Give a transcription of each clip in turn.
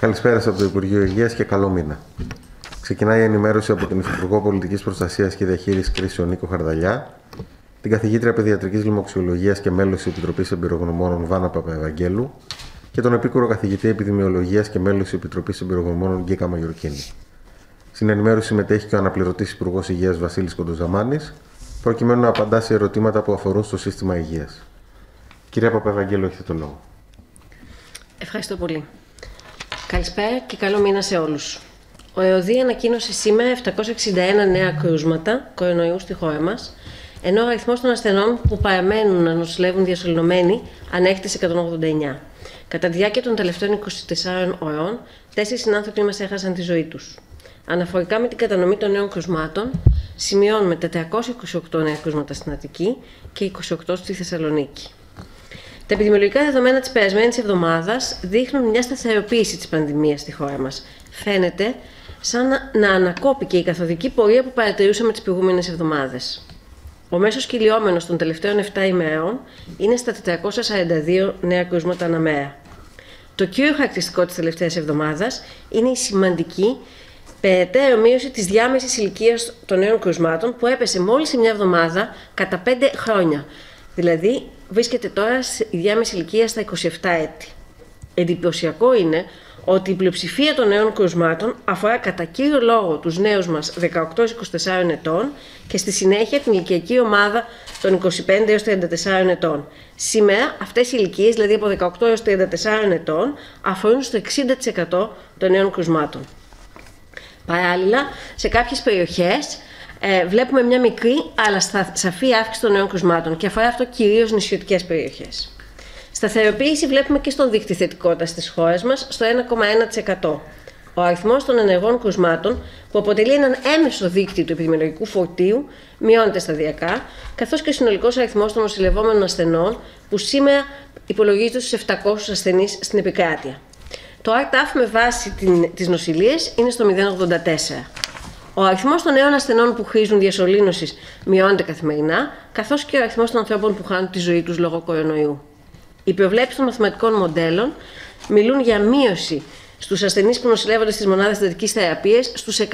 Καλησπέρα από το Υπουργείο Υγείας και καλό μήνα. Ξεκινάει η ενημέρωση από τον Υφυπουργό Πολιτικής Προστασίας και Διαχείρισης Κρίσεων Νίκο Χαρδαλιά, την καθηγήτρια Παιδιατρικής Λοιμοξιολογίας και μέλος της Επιτροπής Εμπειρογνωμόνων Βάνα Παπαευαγγέλου και τον επίκουρο καθηγητή Επιδημιολογίας και μέλος της Επιτροπής Εμπειρογνωμόνων Γκίκα Μαγιορκίνη. Στην ενημέρωση συμμετέχει και ο αναπληρωτής Υπουργός Υγείας Βασίλης Κοντοζαμάνης, προκειμένου να απαντά σε ερωτήματα που αφορούν στο σύστημα υγείας. Κυρία Παπαευαγγέλου, έχετε τον λόγο. Ευχαριστώ πολύ. Καλησπέρα και καλό μήνα σε όλους. Ο ΕΟΔΥ ανακοίνωσε σήμερα 761 νέα κρούσματα κορονοϊού στη χώρα μας, ενώ ο αριθμός των ασθενών που παραμένουν να νοσηλεύουν διασωληνωμένοι ανέρχεται σε 189. Κατά τη διάρκεια των τελευταίων 24 ωρών, 4 συνάνθρωποι μας έχασαν τη ζωή τους. Αναφορικά με την κατανομή των νέων κρουσμάτων, σημειώνουμε 428 νέα κρούσματα στην Αττική και 28 στη Θεσσαλονίκη. Τα επιδημιολογικά δεδομένα της περασμένης εβδομάδας δείχνουν μια σταθεροποίηση της πανδημίας στη χώρα μας. Φαίνεται σαν να ανακόπηκε η καθοδική πορεία που παρατηρούσαμε τις προηγούμενες εβδομάδες. Ο μέσος κυλιόμενος των τελευταίων 7 ημερών είναι στα 442 νέα κρούσματα ανά μέρα. Το κύριο χαρακτηριστικό της τελευταίας εβδομάδας είναι η σημαντική περαιτέρω μείωση της διάμεσης ηλικίας των νέων κρουσμάτων που έπεσε μόλις σε μια εβδομάδα κατά 5 χρόνια. Δηλαδή, βρίσκεται τώρα η διάμεση ηλικία στα 27 έτη. Εντυπωσιακό είναι ότι η πλειοψηφία των νέων κρουσμάτων αφορά κατά κύριο λόγο τους νέους μας 18-24 ετών και στη συνέχεια την ηλικιακή ομάδα των 25-34 ετών. Σήμερα αυτές οι ηλικίες, δηλαδή από 18-34 ετών, αφορούν στο 60% των νέων κρουσμάτων. Παράλληλα, σε κάποιες περιοχές βλέπουμε μια μικρή αλλά σαφή αύξηση των νέων κρουσμάτων και αφορά αυτό κυρίως νησιωτικές περιοχές. Σταθεροποίηση βλέπουμε και στον δείκτη θετικότητας της χώρας μας, στο 1,1%. Ο αριθμός των ενεργών κρουσμάτων, που αποτελεί έναν έμεσο δείκτη του επιδημιολογικού φορτίου, μειώνεται σταδιακά, καθώς και ο συνολικός αριθμός των νοσηλευόμενων ασθενών, που σήμερα υπολογίζεται στους 700 ασθενείς στην επικράτεια. Το ΑΡΤΑΦ με βάση τις νοσηλίες είναι στο 0,84. Ο αριθμός των νέων ασθενών που χρήζουν διασωλήνωσης μειώνεται καθημερινά, καθώς και ο αριθμός των ανθρώπων που χάνουν τη ζωή τους λόγω κορονοϊού. Οι προβλέψεις των μαθηματικών μοντέλων μιλούν για μείωση στους ασθενείς που νοσηλεύονται στις μονάδες εντατικής θεραπείας στους 100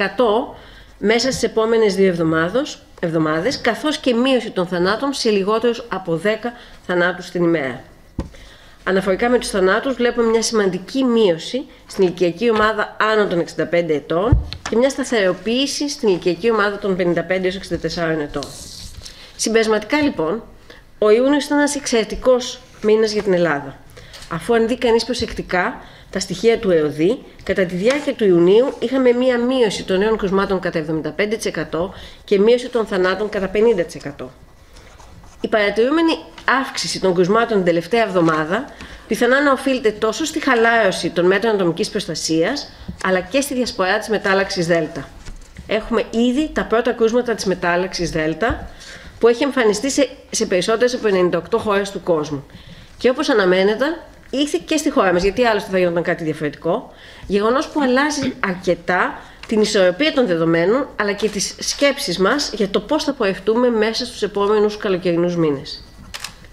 μέσα στις επόμενες 2 εβδομάδες, καθώς και μείωση των θανάτων σε λιγότερους από 10 θανάτους την ημέρα. Αναφορικά με τους θανάτους, βλέπουμε μια σημαντική μείωση στην ηλικιακή ομάδα άνω των 65 ετών και μια σταθεροποίηση στην ηλικιακή ομάδα των 55 έως 64 ετών. Συμπερασματικά, λοιπόν, ο Ιούνιος ήταν ένας εξαιρετικός μήνας για την Ελλάδα. Αφού αν δει κανείς προσεκτικά τα στοιχεία του ΕΟΔΗ, κατά τη διάρκεια του Ιουνίου είχαμε μια μείωση των νέων κρουσμάτων κατά 75% και μείωση των θανάτων κατά 50%. Η παρατηρούμενη αύξηση των κρουσμάτων την τελευταία εβδομάδα πιθανά να οφείλεται τόσο στη χαλάρωση των μέτρων ατομικής προστασίας, αλλά και στη διασπορά της μετάλλαξης ΔΕΛΤΑ. Έχουμε ήδη τα πρώτα κρούσματα της μετάλλαξης ΔΕΛΤΑ, που έχει εμφανιστεί σε περισσότερες από 98 χώρες του κόσμου. Και όπως αναμένεται, ήρθε και στη χώρα μας, γιατί άλλωστε θα γινόταν κάτι διαφορετικό, γεγονός που αλλάζει αρκετά την ισορροπία των δεδομένων, αλλά και τις σκέψεις μας για το πώς θα πορευτούμε μέσα στους επόμενους καλοκαιρινούς μήνες.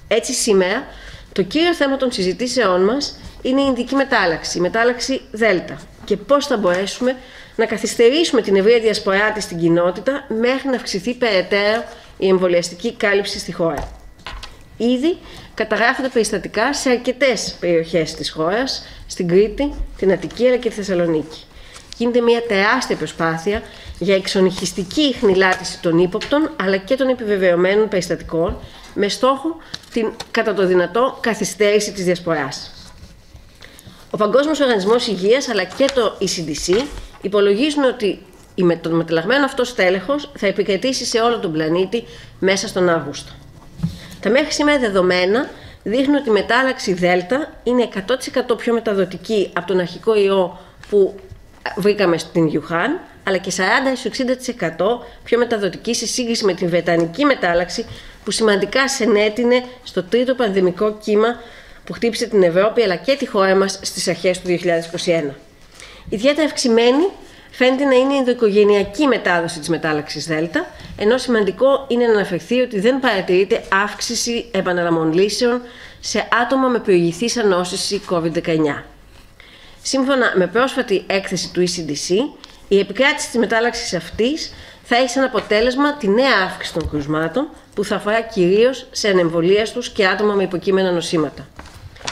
Έτσι, σήμερα, το κύριο θέμα των συζητήσεών μας είναι η ειδική μετάλλαξη, η μετάλλαξη ΔΕΛΤΑ, και πώς θα μπορέσουμε να καθυστερήσουμε την ευρεία διασπορά της στην κοινότητα μέχρι να αυξηθεί περαιτέρω η εμβολιαστική κάλυψη στη χώρα. Ήδη καταγράφονται περιστατικά σε αρκετές περιοχές της χώρας, στην Κρήτη, την Αττική αλλά και τη Θεσσαλονίκη. Γίνεται μια τεράστια προσπάθεια για εξονυχιστική χνηλάτιση των ύποπτων αλλά και των επιβεβαιωμένων περιστατικών με στόχο την κατά το δυνατό καθυστέρηση της διασποράς. Ο Παγκόσμιος Οργανισμός Υγείας αλλά και το ECDC υπολογίζουν ότι το μεταλλαγμένο αυτό στέλεχος θα επικρατήσει σε όλο τον πλανήτη μέσα στον Αύγουστο. Τα μέχρι σήμερα δεδομένα δείχνουν ότι η μετάλλαξη ΔΕΛΤΑ είναι 100% πιο μεταδοτική από τον αρχικό ιό που βρήκαμε στην Γιουχάν, αλλά και 40-60% πιο μεταδοτική σε σύγκριση με την βρετανική μετάλλαξη που σημαντικά συνέτεινε στο τρίτο πανδημικό κύμα που χτύπησε την Ευρώπη αλλά και τη χώρα μας στις αρχές του 2021. Ιδιαίτερα αυξημένη φαίνεται να είναι η ενδοοικογενειακή μετάδοση της μετάλλαξης ΔΕΛΤΑ, ενώ σημαντικό είναι να αναφερθεί ότι δεν παρατηρείται αύξηση επαναλαμβανών λύσεων σε άτομα με προηγηθείς ανόσηση COVID-19. Σύμφωνα με πρόσφατη έκθεση του ECDC, η επικράτηση της μετάλλαξης αυτής θα έχει σαν αποτέλεσμα τη νέα αύξηση των κρουσμάτων, που θα αφορά κυρίως σε ανεμβολίαστους και άτομα με υποκείμενα νοσήματα.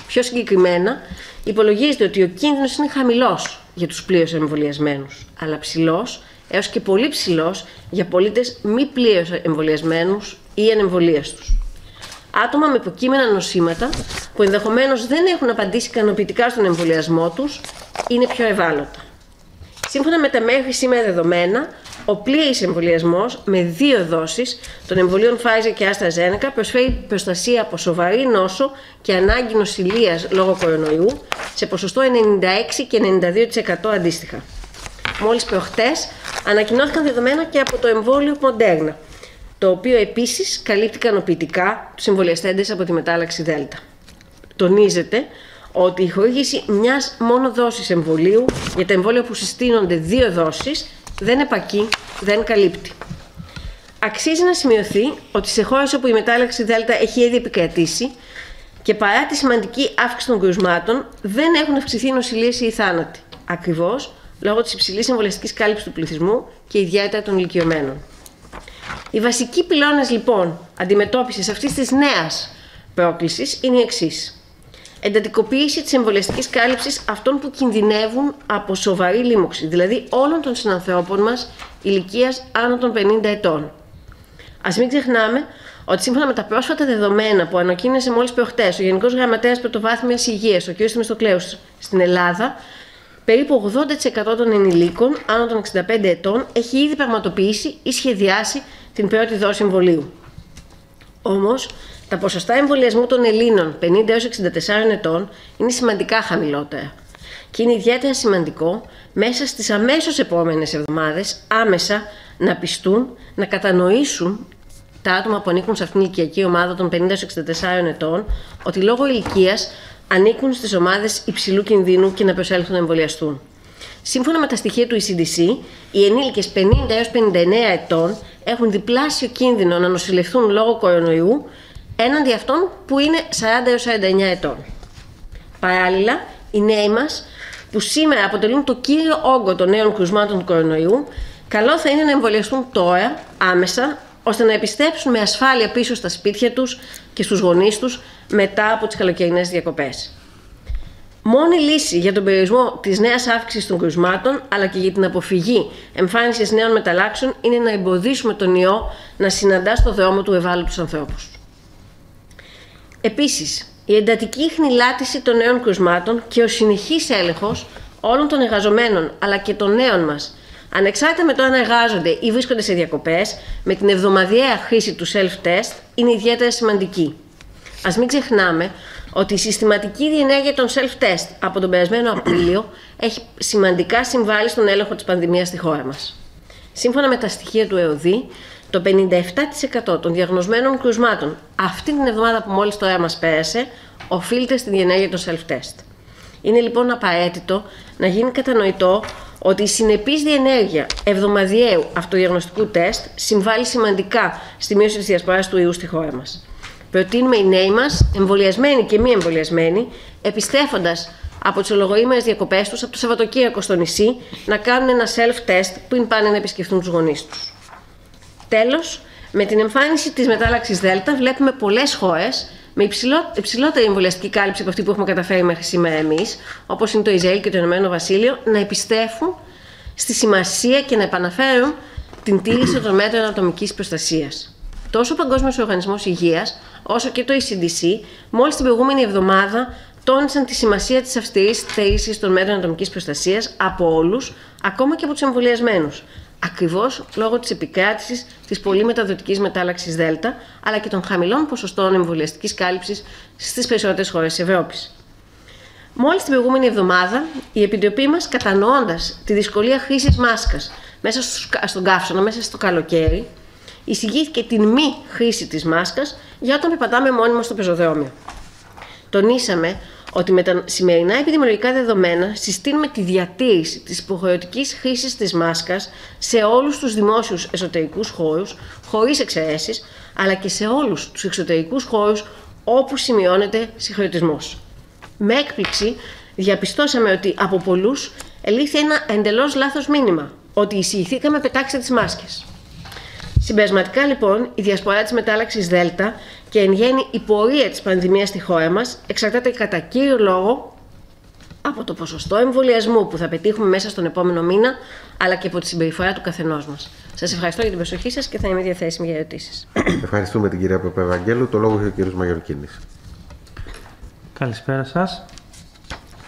Πιο συγκεκριμένα, υπολογίζεται ότι ο κίνδυνος είναι χαμηλός για τους πλήρως εμβολιασμένους, αλλά ψηλός έως και πολύ ψηλός για πολίτες μη πλήρως εμβολιασμένους ή ανεμβολίαστους. Άτομα με υποκείμενα νοσήματα που ενδεχομένως δεν έχουν απαντήσει ικανοποιητικά στον εμβολιασμό τους είναι πιο ευάλωτα. Σύμφωνα με τα μέχρι σήμερα δεδομένα, ο πλήρης εμβολιασμός με 2 δόσεις των εμβολίων Pfizer και AstraZeneca προσφέρει προστασία από σοβαρή νόσο και ανάγκη νοσηλείας λόγω κορονοϊού σε ποσοστό 96% και 92% αντίστοιχα. Μόλις προχτές ανακοινώθηκαν δεδομένα και από το εμβόλιο Moderna, το οποίο επίσης καλύπτει ικανοποιητικά τους εμβολιαστέντες από τη μετάλλαξη ΔΕΛΤΑ. Τονίζεται ότι η χορήγηση μιας μόνο δόσης εμβολίου για τα εμβόλια που συστήνονται 2 δόσεις δεν επαρκεί, δεν καλύπτει. Αξίζει να σημειωθεί ότι σε χώρες όπου η μετάλλαξη ΔΕΛΤΑ έχει ήδη επικρατήσει και παρά τη σημαντική αύξηση των κρουσμάτων δεν έχουν αυξηθεί οι νοσηλίες ή οι θάνατοι, ακριβώς λόγω της υψηλής εμβολιαστικής κάλυψης του πληθυσμού και ιδιαίτερα των ηλικιωμένων. Οι βασικοί πυλώνες λοιπόν αντιμετώπισης αυτής της νέας πρόκλησης είναι οι εξής. Εντατικοποίηση της εμβολιαστικής κάλυψης αυτών που κινδυνεύουν από σοβαρή λίμωξη, δηλαδή όλων των συνανθρώπων μας ηλικίας άνω των 50 ετών. Ας μην ξεχνάμε ότι σύμφωνα με τα πρόσφατα δεδομένα που ανακοίνωσε μόλις προχτές ο Γενικός Γραμματέας Πρωτοβάθμιας Υγείας, ο κ. Θεμιστοκλέους, στην Ελλάδα, περίπου 80% των ενηλίκων άνω των 65 ετών έχει ήδη πραγματοποιήσει ή σχεδιάσει την πρώτη δόση εμβολίου. Όμως, τα ποσοστά εμβολιασμού των Ελλήνων 50 έως 64 ετών είναι σημαντικά χαμηλότερα και είναι ιδιαίτερα σημαντικό μέσα στις αμέσως επόμενες εβδομάδες άμεσα να πιστούν, να κατανοήσουν τα άτομα που ανήκουν σε αυτήν την ηλικιακή ομάδα των 50 έως 64 ετών ότι λόγω ηλικίας ανήκουν στις ομάδες υψηλού κινδύνου και να προσέλθουν να εμβολιαστούν. Σύμφωνα με τα στοιχεία του ECDC, οι ενήλικες 50 έως 59 ετών έχουν διπλάσιο κίνδυνο να νοσηλευτούν λόγω κορονοϊού έναντι αυτών που είναι 40 έως 49 ετών. Παράλληλα, οι νέοι μας, που σήμερα αποτελούν το κύριο όγκο των νέων κρουσμάτων του κορονοϊού, καλό θα είναι να εμβολιαστούν τώρα, άμεσα, ώστε να επιστρέψουν με ασφάλεια πίσω στα σπίτια τους και στους γονείς τους μετά από τις καλοκαιρινές διακοπές. Μόνη λύση για τον περιορισμό της νέας αύξησης των κρουσμάτων, αλλά και για την αποφυγή εμφάνισης νέων μεταλλάξεων, είναι να εμποδίσουμε τον ιό να συναντά στο δρόμο του ευάλωτους ανθρώπους. Επίσης, η εντατική χνηλάτιση των νέων κρουσμάτων και ο συνεχής έλεγχος όλων των εργαζομένων αλλά και των νέων μας, ανεξάρτητα με το αν εργάζονται ή βρίσκονται σε διακοπές, με την εβδομαδιαία χρήση του self-test, είναι ιδιαίτερα σημαντική. Ας μην ξεχνάμε ότι η συστηματική διενέργεια των self-test από τον περασμένο Απρίλιο έχει σημαντικά συμβάλει στον έλεγχο της πανδημίας στη χώρα μας. Σύμφωνα με τα στοιχεία του ΕΟΔΥ, το 57% των διαγνωσμένων κρουσμάτων αυτή την εβδομάδα που μόλις τώρα μας πέρασε οφείλεται στην διενέργεια των self-test. Είναι λοιπόν απαραίτητο να γίνει κατανοητό ότι η συνεπής διενέργεια εβδομαδιαίου αυτοδιαγνωστικού τεστ συμβάλλει σημαντικά στη μείωση της διασποράς του ιού στη χώρα μας. Προτείνουμε οι νέοι μας, εμβολιασμένοι και μη εμβολιασμένοι, επιστρέφοντας από τις ολιγοήμερες διακοπές τους από το Σαββατοκύριακο στο νησί, να κάνουν ένα self-test πριν πάνε να επισκεφθούν τους γονείς τους. Τέλος, με την εμφάνιση της μετάλλαξης ΔΕΛΤΑ, βλέπουμε πολλές χώρες με υψηλότερη εμβολιαστική κάλυψη από αυτή που έχουμε καταφέρει μέχρι σήμερα εμείς, όπως είναι το Ισραήλ και το Ηνωμένο Βασίλειο, να επιστρέφουν στη σημασία και να επαναφέρουν την τήρηση των μέτρων ατομικής προστασίας. Τόσο ο Παγκόσμιος Οργανισμός Υγείας, όσο και το ECDC, μόλις την προηγούμενη εβδομάδα τόνισαν τη σημασία της αυστηρής τήρησης των μέτρων ατομικής προστασίας από όλους, ακόμα και από τους εμβολιασμένους. Ακριβώς λόγω της επικράτησης της πολύ μεταδοτικής μετάλλαξης ΔΕΛΤΑ, αλλά και των χαμηλών ποσοστών εμβολιαστικής κάλυψης στις περισσότερες χώρες της Ευρώπης. Μόλις την προηγούμενη εβδομάδα, η Επιτροπή μας, κατανοώντας τη δυσκολία χρήσης μάσκας μέσα στον καύσωνα, μέσα στο καλοκαίρι, εισηγήθηκε την μη χρήση της μάσκας για όταν περπατάμε μόνοι μας στο πεζοδρόμιο. Τονίσαμε ότι με τα σημερινά επιδημιολογικά δεδομένα συστήνουμε τη διατήρηση της υποχρεωτικής χρήσης της μάσκας σε όλους τους δημόσιους εσωτερικούς χώρους, χωρίς εξαιρέσεις, αλλά και σε όλους τους εξωτερικούς χώρους όπου σημειώνεται συγχρωτισμός. Με έκπληξη διαπιστώσαμε ότι από πολλούς ελήφθη ένα εντελώς λάθος μήνυμα, ότι εισηγηθήκαμε πετάξτε τις μάσκες. Συμπερασματικά λοιπόν, η διασπορά της μετάλλαξης ΔΕΛΤΑ και εν γέννη η πορεία της πανδημίας στη χώρα μας εξαρτάται κατά κύριο λόγο από το ποσοστό εμβολιασμού που θα πετύχουμε μέσα στον επόμενο μήνα, αλλά και από τη συμπεριφορά του καθενός μας. Σας ευχαριστώ για την προσοχή σας και θα είμαι διαθέσιμη για ερωτήσεις. Ευχαριστούμε την κυρία Παπαευαγγέλου. Το λόγο έχει ο κύριος Μαγιορκίνης. Καλησπέρα σας.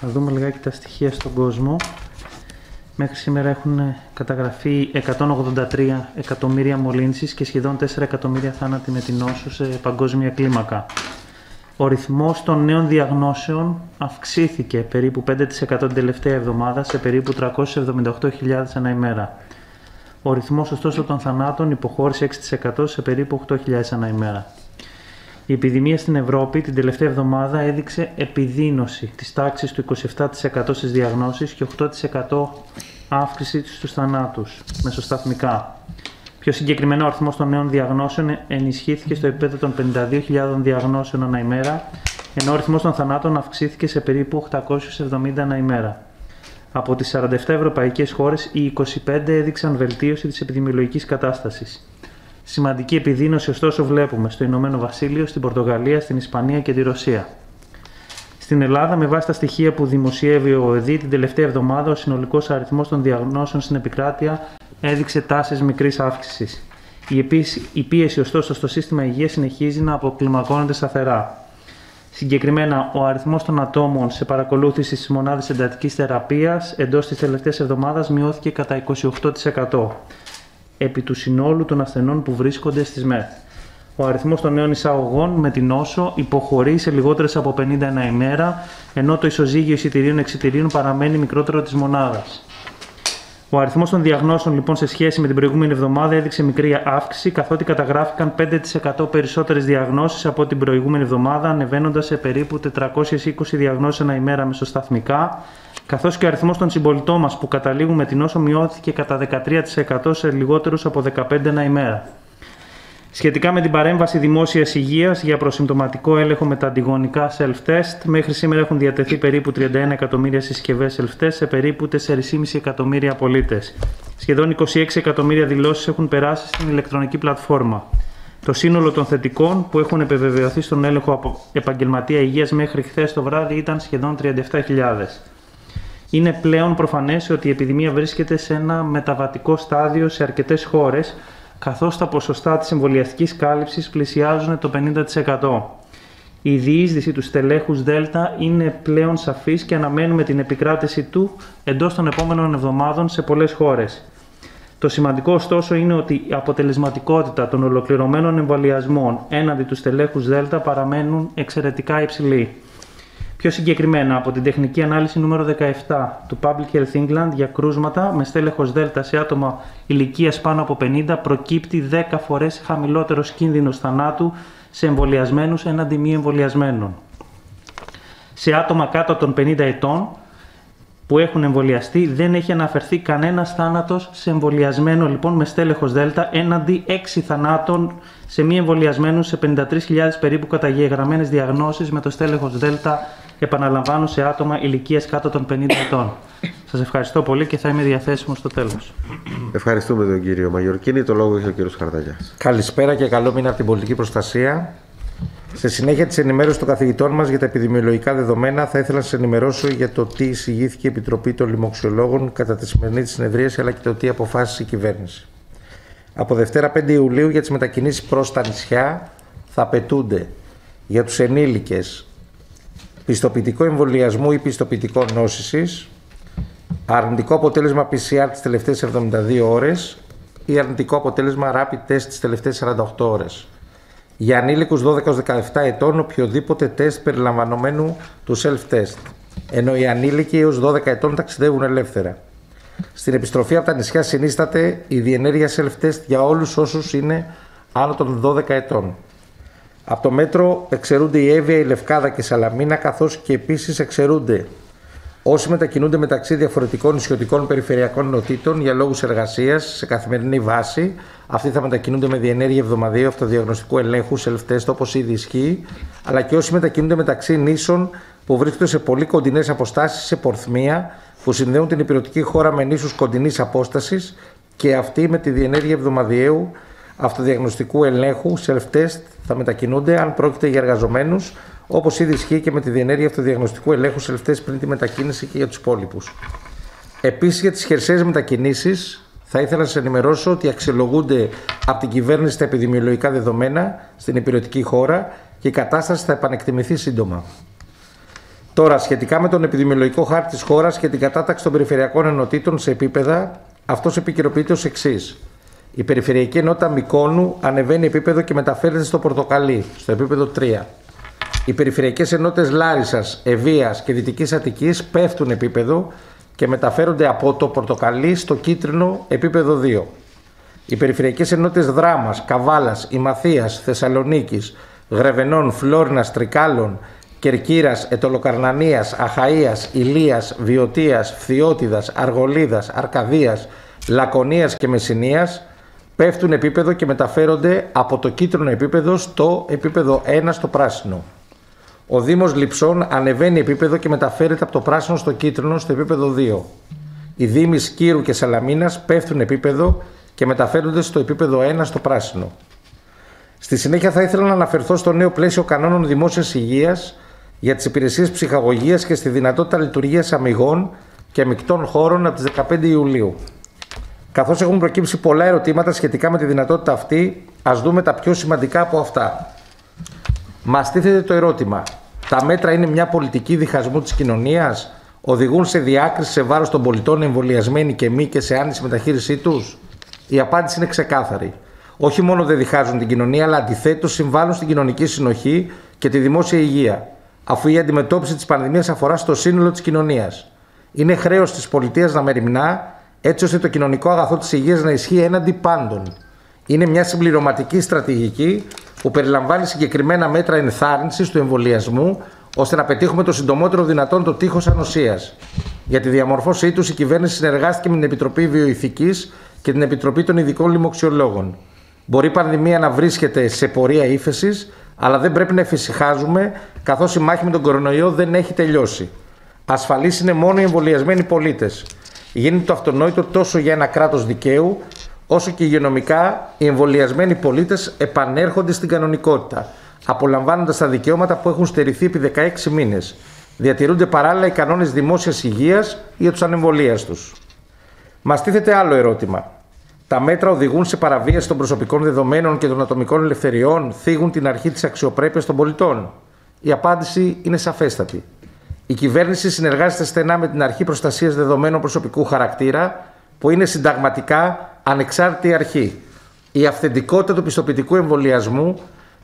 Θα δούμε λιγάκι τα στοιχεία στον κόσμο. Μέχρι σήμερα έχουν καταγραφεί 183 εκατομμύρια μολύνσεις και σχεδόν 4 εκατομμύρια θάνατοι με την νόσο σε παγκόσμια κλίμακα. Ο ρυθμός των νέων διαγνώσεων αυξήθηκε περίπου 5% την τελευταία εβδομάδα σε περίπου 378.000 ανά ημέρα. Ο ρυθμός ωστόσο των θανάτων υποχώρησε 6% σε περίπου 8.000 ανά ημέρα. Η επιδημία στην Ευρώπη την τελευταία εβδομάδα έδειξε επιδείνωση της τάξης του 27% στις διαγνώσεις και 8% αύξηση στους θανάτους μεσοσταθμικά. Πιο συγκεκριμένα, ο αριθμός των νέων διαγνώσεων ενισχύθηκε στο επίπεδο των 52.000 διαγνώσεων ανά ημέρα, ενώ ο αριθμός των θανάτων αυξήθηκε σε περίπου 870 ανά ημέρα. Από τις 47 ευρωπαϊκές χώρες, οι 25 έδειξαν βελτίωση της επιδημιολογικής κατάστασης. Σημαντική επιδείνωση ωστόσο βλέπουμε στο Ηνωμένο Βασίλειο, στην Πορτογαλία, στην Ισπανία και τη Ρωσία. Στην Ελλάδα, με βάση τα στοιχεία που δημοσιεύει ο ΕΟΔΥ την τελευταία εβδομάδα, ο συνολικός αριθμός των διαγνώσεων στην επικράτεια έδειξε τάσεις μικρής αύξησης. Η πίεση ωστόσο στο σύστημα υγείας συνεχίζει να αποκλιμακώνεται σταθερά. Συγκεκριμένα, ο αριθμός των ατόμων σε παρακολούθηση στις μονάδες εντατικής θεραπείας εντός της τελευταίας εβδομάδας μειώθηκε κατά 28%. Επί του συνόλου των ασθενών που βρίσκονται στις ΜΕΘ. Ο αριθμός των νέων εισαγωγών με την νόσο υποχωρεί σε λιγότερες από 50 ανά ημέρα, ενώ το ισοζύγιο εισιτηρίων-εξιτηρίων παραμένει μικρότερο της μονάδας. Ο αριθμός των διαγνώσεων λοιπόν σε σχέση με την προηγούμενη εβδομάδα έδειξε μικρή αύξηση, καθότι καταγράφηκαν 5% περισσότερες διαγνώσεις από την προηγούμενη εβδομάδα, ανεβαίνοντας σε περίπου 420 διαγνώσεις ανά ημέρα μεσοσταθμικά, καθώς και ο αριθμός των συμπολιτών μας που καταλήγουν με την νόσο μειώθηκε κατά 13% σε λιγότερους από 15 ανά ημέρα. Σχετικά με την παρέμβαση δημόσιας υγείας για προσυμπτωματικό έλεγχο με τα αντιγωνικά self-test, μέχρι σήμερα έχουν διατεθεί περίπου 31 εκατομμύρια συσκευές self-test σε περίπου 4,5 εκατομμύρια πολίτες. Σχεδόν 26 εκατομμύρια δηλώσεις έχουν περάσει στην ηλεκτρονική πλατφόρμα. Το σύνολο των θετικών που έχουν επιβεβαιωθεί στον έλεγχο από επαγγελματία υγείας μέχρι χθες το βράδυ ήταν σχεδόν 37.000. Είναι πλέον προφανές ότι η επιδημία βρίσκεται σε ένα μεταβατικό στάδιο σε αρκετές χώρες, καθώς τα ποσοστά της εμβολιαστικής κάλυψης πλησιάζουν το 50%. Η διείσδυση του στελέχους ΔΕΛΤΑ είναι πλέον σαφής και αναμένουμε την επικράτηση του εντός των επόμενων εβδομάδων σε πολλές χώρες. Το σημαντικό ωστόσο είναι ότι η αποτελεσματικότητα των ολοκληρωμένων εμβολιασμών έναντι του στελέχους ΔΕΛΤΑ παραμένουν εξαιρετικά υψηλή. Πιο συγκεκριμένα, από την τεχνική ανάλυση νούμερο 17 του Public Health England για κρούσματα με στέλεχος ΔΕΛΤΑ σε άτομα ηλικίας πάνω από 50 προκύπτει 10 φορές χαμηλότερος κίνδυνος θανάτου σε εμβολιασμένους έναντι μη εμβολιασμένων. Σε άτομα κάτω των 50 ετών που έχουν εμβολιαστεί δεν έχει αναφερθεί κανένας θάνατος σε εμβολιασμένο λοιπόν με στέλεχος ΔΕΛΤΑ έναντι 6 θανάτων σε μη εμβολιασμένους σε 53.000 περίπου καταγεγραμμένες διαγνώσεις με το στέλεχος ΔΕΛΤΑ, επαναλαμβάνω, σε άτομα ηλικίας κάτω των 50 ετών. Σας ευχαριστώ πολύ και θα είμαι διαθέσιμος στο τέλος. Ευχαριστούμε τον κύριο Μαγιορκίνη. Το λόγο έχει ο κύριος Χαρδαλιάς. Καλησπέρα και καλό μήνα από την Πολιτική Προστασία. Στη συνέχεια της ενημέρωσης των καθηγητών μας για τα επιδημιολογικά δεδομένα, θα ήθελα να σας ενημερώσω για το τι εισηγήθηκε η Επιτροπή των Λοιμοξιολόγων κατά τη σημερινή της συνεδρίαση, αλλά και το τι αποφάσισε η κυβέρνηση. Από Δευτέρα 5 Ιουλίου για τις μετακινήσεις προς τα νησιά θα απαιτούνται για τους ενήλικες πιστοποιητικό εμβολιασμού ή πιστοποιητικό νόσησης, αρνητικό αποτέλεσμα PCR τις τελευταίες 72 ώρες ή αρνητικό αποτέλεσμα rapid test τις τελευταίες 48 ώρες. Για ανήλικους 12-17 ετών οποιοδήποτε τεστ περιλαμβανομένου του self-test, ενώ οι ανήλικοι έως 12 ετών ταξιδεύουν ελεύθερα. Στην επιστροφή από τα νησιά συνίσταται η διενέργεια self-test για όλους όσους είναι άνω των 12 ετών. Από το μέτρο εξαιρούνται η Εύβοια, η Λευκάδα και η Σαλαμίνα, καθώς και επίσης εξαιρούνται Όσοι μετακινούνται μεταξύ διαφορετικών νησιωτικών περιφερειακών ενωτήτων για λόγους εργασίας σε καθημερινή βάση, αυτοί θα μετακινούνται με διενέργεια εβδομαδίου αυτοδιαγνωστικού ελέγχου σε self-test, όπως ήδη ισχύει, αλλά και όσοι μετακινούνται μεταξύ νήσων που βρίσκονται σε πολύ κοντινές αποστάσεις σε πορθμία που συνδέουν την ηπειρωτική χώρα με νήσους κοντινής απόστασης και αυτοί με τη διενέργεια εβδομαδιαίου αυτοδιαγνωστικού ελέγχου self-test θα μετακινούνται αν πρόκειται για εργαζομένους, όπως ήδη ισχύει και με τη διενέργεια αυτοδιαγνωστικού ελέγχου self-test πριν τη μετακίνηση και για τους υπόλοιπους. Επίσης, για τις χερσαίες μετακινήσεις, θα ήθελα να σας ενημερώσω ότι αξιολογούνται από την κυβέρνηση τα επιδημιολογικά δεδομένα στην ηπειρωτική χώρα και η κατάσταση θα επανεκτιμηθεί σύντομα. Τώρα, σχετικά με τον επιδημιολογικό χάρτη της χώρας και την κατάταξη των περιφερειακών ενωτήτων σε επίπεδα, αυτός επικαιροποιείται ως εξής. Η περιφερειακή ενότητα Μικόνου ανεβαίνει επίπεδο και μεταφέρεται στο Πορτοκαλί, στο επίπεδο 3. Οι περιφερειακές ενότητες Λάρισσας, Ευβοίας και Δυτικής Αττικής πέφτουν επίπεδο και μεταφέρονται από το Πορτοκαλί στο Κίτρινο, επίπεδο 2. Οι περιφερειακές ενότητες Δράμας, Καβάλας, Ημαθίας, Θεσσαλονίκης, Γρεβενών, Φλόρινας, Τρικάλων, Κερκύρας, Αιτωλοκαρνανίας, Αχαΐας, Ηλίας, Βιωτίας, Φθιώτιδας, Αργολίδας, Αρκαδίας, Λακωνίας και Μεσσηνίας πέφτουν επίπεδο και μεταφέρονται από το κίτρινο επίπεδο στο επίπεδο 1 στο πράσινο. Ο Δήμος Λειψών ανεβαίνει επίπεδο και μεταφέρεται από το πράσινο στο κίτρινο στο επίπεδο 2. Οι Δήμοι Σκύρου και Σαλαμίνας πέφτουν επίπεδο και μεταφέρονται στο επίπεδο 1 στο πράσινο. Στη συνέχεια θα ήθελα να αναφερθώ στο νέο πλαίσιο κανόνων δημόσιας υγείας για τις υπηρεσίες ψυχαγωγίας και στη δυνατότητα λειτουργίας αμιγών και μεικτών χώρων από τις 15 Ιουλίου. Καθώς έχουν προκύψει πολλά ερωτήματα σχετικά με τη δυνατότητα αυτή, ας δούμε τα πιο σημαντικά από αυτά. Μας τίθεται το ερώτημα: τα μέτρα είναι μια πολιτική διχασμού της κοινωνίας, οδηγούν σε διάκριση σε βάρος των πολιτών εμβολιασμένοι και μη και σε άνηση μεταχείρισή τους? Η απάντηση είναι ξεκάθαρη. Όχι μόνο δεν διχάζουν την κοινωνία, αλλά αντιθέτως συμβάλλουν στην κοινωνική συνοχή και τη δημόσια υγεία, αφού η αντιμετώπιση της πανδημίας αφορά στο σύνολο της κοινωνίας. Είναι χρέος της πολιτείας να μεριμνά έτσι ώστε το κοινωνικό αγαθό της υγείας να ισχύει έναντι πάντων. Είναι μια συμπληρωματική στρατηγική που περιλαμβάνει συγκεκριμένα μέτρα ενθάρρυνσης του εμβολιασμού, ώστε να πετύχουμε το συντομότερο δυνατόν το τείχος ανοσίας. Για τη διαμορφώσή τους, η κυβέρνηση συνεργάστηκε με την Επιτροπή Βιοηθικής και την Επιτροπή των Ειδικών Λοιμοξιολόγων. Μπορεί η πανδημία να βρίσκεται σε πορεία ύφεσης, αλλά δεν πρέπει να εφησυχάζουμε, καθώς η μάχη με τον κορονοϊό δεν έχει τελειώσει. Ασφαλείς είναι μόνο οι εμβολιασμένοι πολίτες. Γίνεται το αυτονόητο τόσο για ένα κράτος δικαίου, όσο και υγειονομικά οι εμβολιασμένοι πολίτες επανέρχονται στην κανονικότητα, απολαμβάνοντας τα δικαιώματα που έχουν στερηθεί επί 16 μήνες. Διατηρούνται παράλληλα οι κανόνες δημόσιας υγείας για τους ανεμβολίας τους. Μας τίθεται άλλο ερώτημα. Τα μέτρα οδηγούν σε παραβίαση των προσωπικών δεδομένων και των ατομικών ελευθεριών, θίγουν την αρχή της αξιοπρέπειας των πολιτών? Η απάντηση είναι σαφέστατη. Η κυβέρνηση συνεργάζεται στενά με την Αρχή Προστασίας Δεδομένων Προσωπικού Χαρακτήρα, που είναι συνταγματικά ανεξάρτητη αρχή. Η αυθεντικότητα του πιστοποιητικού εμβολιασμού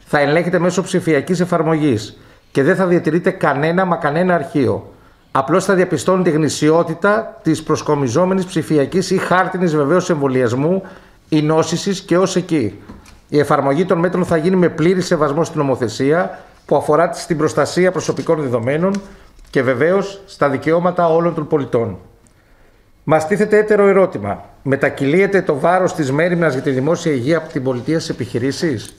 θα ελέγχεται μέσω ψηφιακής εφαρμογής και δεν θα διατηρείται κανένα αρχείο. Απλώς θα διαπιστώνεται η γνησιότητα της προσκομιζόμενης ψηφιακής ή χάρτινης βεβαίως εμβολιασμού, η νόσησης και ως εκεί. Η εφαρμογή των μέτρων θα γίνει με πλήρη σεβασμό στην νομοθεσία που αφορά στην προστασία προσωπικών δεδομένων και βεβαίως στα δικαιώματα όλων των πολιτών. Μας τίθεται έτερο ερώτημα. Μετακυλείεται το βάρος της μέριμνας για τη δημόσια υγεία από την πολιτεία στις επιχειρήσεις?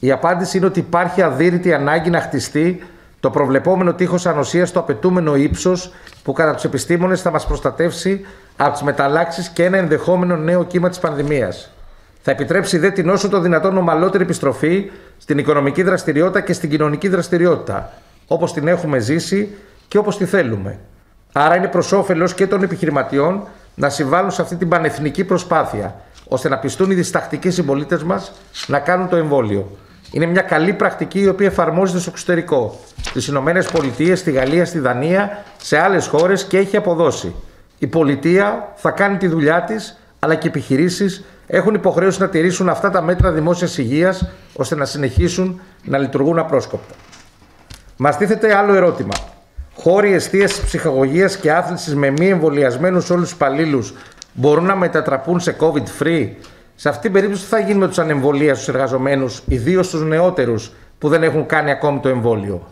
Η απάντηση είναι ότι υπάρχει αδύρυτη ανάγκη να χτιστεί το προβλεπόμενο τείχος ανοσίας στο απαιτούμενο ύψος που κατά τους επιστήμονες θα μας προστατεύσει από τις μεταλλάξεις και ένα ενδεχόμενο νέο κύμα της πανδημίας. Θα επιτρέψει δε την όσο το δυνατόν ομαλότερη επιστροφή στην οικονομική δραστηριότητα και στην κοινωνική δραστηριότητα, όπως την έχουμε ζήσει και όπως τη θέλουμε. Άρα είναι προς όφελος και των επιχειρηματιών να συμβάλλουν σε αυτή την πανεθνική προσπάθεια, ώστε να πιστούν οι διστακτικοί συμπολίτες μας να κάνουν το εμβόλιο. Είναι μια καλή πρακτική η οποία εφαρμόζεται στο εξωτερικό, στις Ηνωμένες Πολιτείες, στη Γαλλία, στη Δανία, σε άλλες χώρες και έχει αποδώσει. Η πολιτεία θα κάνει τη δουλειά της, αλλά και οι επιχειρήσεις έχουν υποχρέωση να τηρήσουν αυτά τα μέτρα δημόσιας υγείας, ώστε να συνεχίσουν να λειτουργούν απρόσκοπτα. Μας τίθεται άλλο ερώτημα. Χώροι εστίασης ψυχαγωγίας και άθλησης με μη εμβολιασμένους όλους τους υπαλλήλους μπορούν να μετατραπούν σε COVID-free? Σε αυτήν την περίπτωση, τι θα γίνει με τους ανεμβολίαστους στους εργαζομένους, ιδίως τους νεότερους που δεν έχουν κάνει ακόμη το εμβόλιο?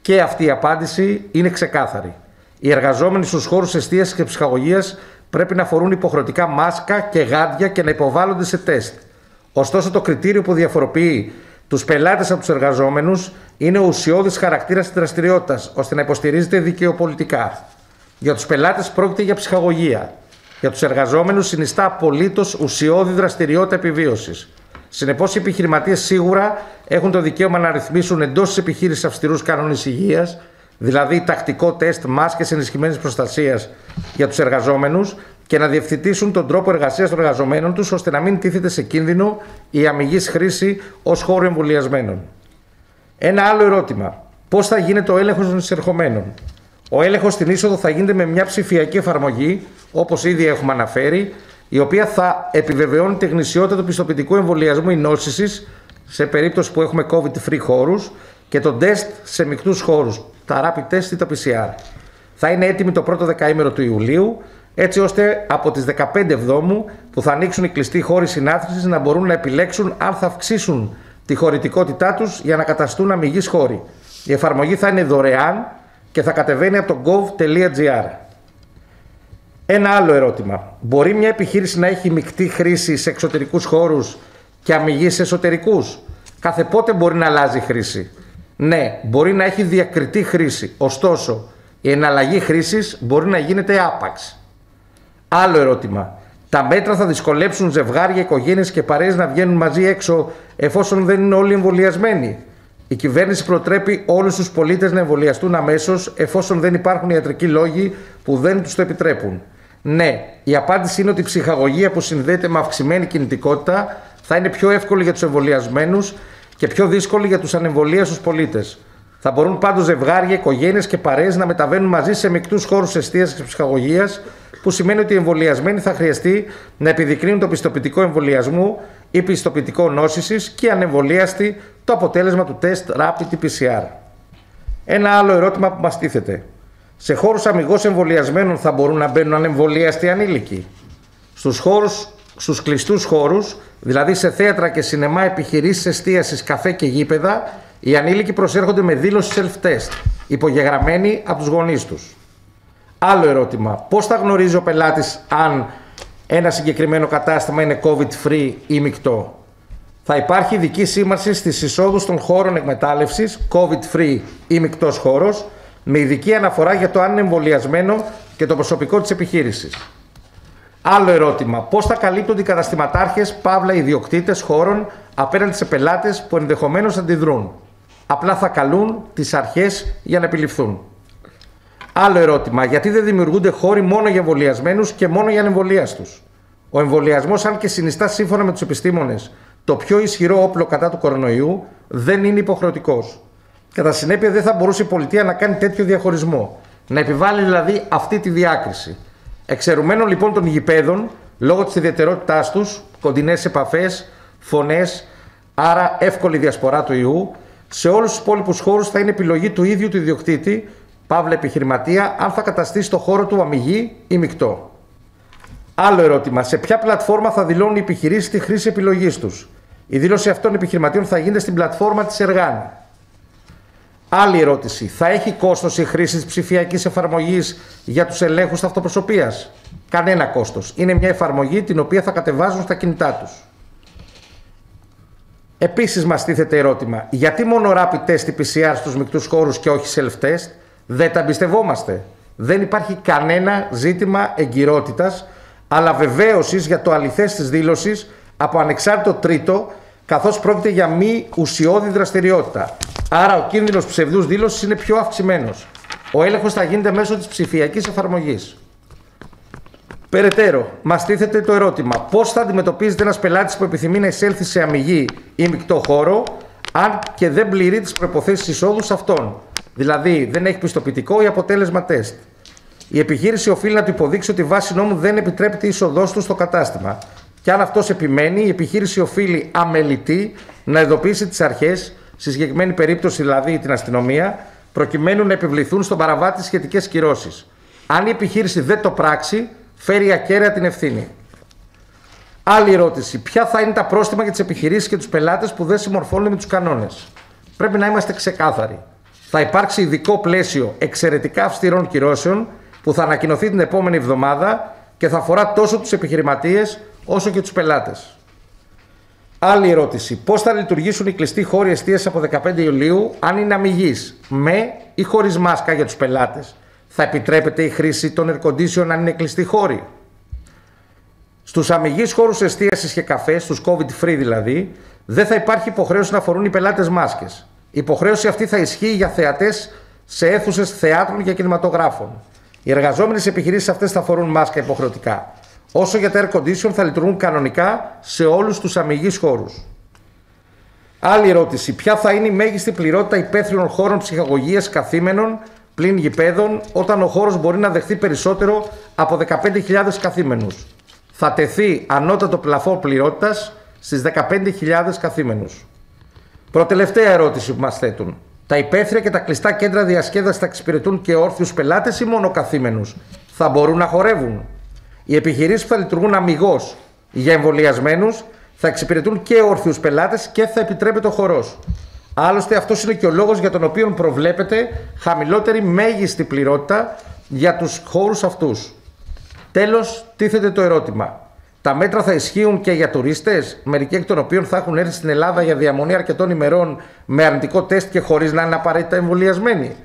Και αυτή η απάντηση είναι ξεκάθαρη. Οι εργαζόμενοι στους χώρους εστίασης και ψυχαγωγίας πρέπει να φορούν υποχρεωτικά μάσκα και γάντια και να υποβάλλονται σε τεστ. Ωστόσο, το κριτήριο που διαφοροποιεί τους πελάτες από τους εργαζόμενους είναι ο ουσιώδης χαρακτήρας της δραστηριότητας, ώστε να υποστηρίζεται δικαιοπολιτικά. Για τους πελάτες πρόκειται για ψυχαγωγία. Για τους εργαζόμενους συνιστά απολύτως ουσιώδη δραστηριότητα επιβίωσης. Συνεπώς, οι επιχειρηματίες σίγουρα έχουν το δικαίωμα να ρυθμίσουν εντός της επιχείρησης αυστηρούς κανόνες υγείας, δηλαδή τακτικό τεστ, μάσκες ενισχυμένης προστασίας για τους εργαζόμενους, και να διευθυντήσουν τον τρόπο εργασίας των εργαζομένων τους, ώστε να μην τίθεται σε κίνδυνο η αμιγής χρήση ως χώρο εμβολιασμένων. Ένα άλλο ερώτημα. Πώς θα γίνεται ο έλεγχος των εισερχομένων? Ο έλεγχος στην είσοδο θα γίνεται με μια ψηφιακή εφαρμογή, όπως ήδη έχουμε αναφέρει, η οποία θα επιβεβαιώνει τη γνησιότητα του πιστοποιητικού εμβολιασμού ινόσησης σε περίπτωση που έχουμε COVID-free χώρους και το τεστ σε μικτούς χώρους, τα rapid test ή τα PCR. Θα είναι έτοιμη το πρώτο δεκαήμερο του Ιουλίου, έτσι ώστε από τις 15 Εβδόμου που θα ανοίξουν οι κλειστοί χώροι συνάθλησης να μπορούν να επιλέξουν αν θα αυξήσουν τη χωρητικότητά τους για να καταστούν αμυγείς χώροι. Η εφαρμογή θα είναι δωρεάν και θα κατεβαίνει από το gov.gr. Ένα άλλο ερώτημα. Μπορεί μια επιχείρηση να έχει μεικτή χρήση σε εξωτερικούς χώρους και αμυγείς σε εσωτερικούς? Κάθε πότε μπορεί να αλλάζει χρήση? Ναι, μπορεί να έχει διακριτή χρήση. Ωστόσο, η εναλλαγή χρήσης μπορεί να γίνεται άπαξ. Άλλο ερώτημα. Τα μέτρα θα δυσκολέψουν ζευγάρια, οικογένειες και παρέες να βγαίνουν μαζί έξω εφόσον δεν είναι όλοι εμβολιασμένοι? Η κυβέρνηση προτρέπει όλους τους πολίτες να εμβολιαστούν αμέσως εφόσον δεν υπάρχουν ιατρικοί λόγοι που δεν τους το επιτρέπουν. Ναι, η απάντηση είναι ότι η ψυχαγωγία που συνδέεται με αυξημένη κινητικότητα θα είναι πιο εύκολη για τους εμβολιασμένους και πιο δύσκολη για τους ανεμβολίαστους πολίτες. Θα μπορούν πάντως ζευγάρια, οικογένειες και παρέες να μεταβαίνουν μαζί σε μεικτούς χώρους εστίασης και ψυχαγωγίας, που σημαίνει ότι οι εμβολιασμένοι θα χρειαστεί να επιδεικνύουν το πιστοποιητικό εμβολιασμού ή πιστοποιητικό νόσησης και ανεμβολίαστη το αποτέλεσμα του τεστ rapid PCR. Ένα άλλο ερώτημα που μας τίθεται. Σε χώρους αμιγώς εμβολιασμένων θα μπορούν να μπαίνουν ανεμβολίαστοι ανήλικοι? Στους κλειστούς χώρους, δηλαδή σε θέατρα και σινεμά, επιχειρήσεις εστίασης, καφέ και γήπεδα, οι ανήλικοι προσέρχονται με δήλωση self-test, υπογεγραμμένοι από τους γονείς τους. Άλλο ερώτημα. Πώς θα γνωρίζει ο πελάτης αν ένα συγκεκριμένο κατάστημα είναι COVID-free ή μεικτό? Θα υπάρχει ειδική σήμανση στις εισόδους των χώρων εκμετάλλευσης, COVID-free ή μεικτός χώρος, με ειδική αναφορά για το αν είναι εμβολιασμένο και το προσωπικό της επιχείρησης. Άλλο ερώτημα. Πώς θα καλύπτονται οι καταστηματάρχες, παύλα ιδιοκτήτες χώρων απέναντι σε πελάτες που ενδεχομένως αντιδρούν? Απλά θα καλούν τις αρχές για να επιληφθούν. Άλλο ερώτημα. Γιατί δεν δημιουργούνται χώροι μόνο για εμβολιασμένους και μόνο για ανεμβολίαστους? Ο εμβολιασμός, αν και συνιστά σύμφωνα με τους επιστήμονες το πιο ισχυρό όπλο κατά του κορονοϊού, δεν είναι υποχρεωτικός. Κατά συνέπεια, δεν θα μπορούσε η πολιτεία να κάνει τέτοιο διαχωρισμό, να επιβάλλει δηλαδή αυτή τη διάκριση. Εξαιρουμένων λοιπόν των γηπέδων, λόγω της ιδιαιτερότητάς τους, κοντινές επαφές, φωνές, άρα εύκολη διασπορά του ιού, σε όλους τους υπόλοιπους χώρους θα είναι επιλογή του ίδιου του ιδιοκτήτη, παύλα επιχειρηματία, αν θα καταστήσει το χώρο του αμυγή ή μεικτό. Άλλο ερώτημα. Σε ποια πλατφόρμα θα δηλώνουν οι επιχειρήσεις τη χρήση επιλογής τους? Η δήλωση αυτών επιχειρηματιών θα γίνεται στην πλατφόρμα της Εργάνη. Άλλη ερώτηση. Θα έχει κόστος η χρήση της ψηφιακής εφαρμογής για τους ελέγχους αυτοπροσωπείας? Κανένα κόστος. Είναι μια εφαρμογή την οποία θα κατεβάζουν στα κινητά τους. Επίσης μας τίθεται ερώτημα. Γιατί μόνο rapid test ή PCR στους μικτούς χώρους και όχι self-test? Δεν τα εμπιστευόμαστε. Δεν υπάρχει κανένα ζήτημα εγκυρότητας, αλλά βεβαίωσης για το αληθές της δήλωσης από ανεξάρτητο τρίτο, καθώς πρόκειται για μη ουσιώδη δραστηριότητα. Άρα ο κίνδυνος ψευδούς δήλωσης είναι πιο αυξημένος. Ο έλεγχος θα γίνεται μέσω της ψηφιακής εφαρμογής. Περαιτέρω, μας τίθεται το ερώτημα. Πώς θα αντιμετωπίζεται ένας πελάτης που επιθυμεί να εισέλθει σε αμυγή ή μεικτό χώρο, αν και δεν πληρεί τις προϋποθέσεις εισόδου αυτών? Δηλαδή, δεν έχει πιστοποιητικό ή αποτέλεσμα τεστ. Η επιχείρηση οφείλει να του υποδείξει ότι βάσει νόμου δεν επιτρέπεται η είσοδός του στο κατάστημα. Και αν αυτός επιμένει, η επιχείρηση οφείλει αμελητή να ειδοποιήσει τις αρχές, στη συγκεκριμένη περίπτωση δηλαδή την αστυνομία, προκειμένου να επιβληθούν στον παραβάτη σχετικές κυρώσεις. Αν η επιχείρηση δεν το πράξει, φέρει ακέραια την ευθύνη. Άλλη ερώτηση. Ποια θα είναι τα πρόστιμα για τις επιχειρήσεις και τους πελάτες που δεν συμμορφώνουν με τους κανόνες? Πρέπει να είμαστε ξεκάθαροι. θα υπάρξει ειδικό πλαίσιο εξαιρετικά αυστηρών κυρώσεων που θα ανακοινωθεί την επόμενη εβδομάδα και θα αφορά τόσο τους επιχειρηματίες όσο και τους πελάτες. Άλλη ερώτηση. Πώς θα λειτουργήσουν οι κλειστοί χώροι εστίασης από 15 Ιουλίου αν είναι αμυγείς, με ή χωρίς μάσκα για τους πελάτες? Θα επιτρέπεται η χρήση των air condition αν είναι κλειστοί χώροι? Στους αμυγείς χώρους εστίασης και καφές, στους COVID-free δηλαδή, δεν θα υπάρχει υποχρέωση να φορούν οι πελάτες μάσκες. Η υποχρέωση αυτή θα ισχύει για θεατές σε αίθουσες θεάτρων και κινηματογράφων. Οι εργαζόμενες επιχειρήσεις αυτές θα φορούν μάσκα υποχρεωτικά. Όσο για τα air condition θα λειτουργούν κανονικά σε όλους τους αμυγείς χώρους. Άλλη ερώτηση. Ποια θα είναι η μέγιστη πληρότητα υπαίθριων χώρων ψυχαγωγίας καθήμενων πλην γηπέδων, όταν ο χώρος μπορεί να δεχθεί περισσότερο από 15.000 καθήμενους? Θα τεθεί ανώτατο πλαφόν πληρότητας στις 15.000 καθήμενους. Προτελευταία ερώτηση που μας θέτουν. Τα υπαίθρια και τα κλειστά κέντρα διασκέδασης θα εξυπηρετούν και όρθιους πελάτες ή μόνο καθήμενους? Θα μπορούν να χορεύουν? Οι επιχειρήσεις που θα λειτουργούν αμιγώς για εμβολιασμένους θα εξυπηρετούν και όρθιους πελάτες και θα επιτρέπεται ο χορός. Άλλωστε, αυτός είναι και ο λόγος για τον οποίο προβλέπεται χαμηλότερη μέγιστη πληρότητα για τους χώρους αυτούς. Τέλος, τίθεται το ερώτημα. Τα μέτρα θα ισχύουν και για τουρίστες, μερικοί εκ των οποίων θα έχουν έρθει στην Ελλάδα για διαμονή αρκετών ημερών με αρνητικό τεστ και χωρίς να είναι απαραίτητα εμβολιασμένοι?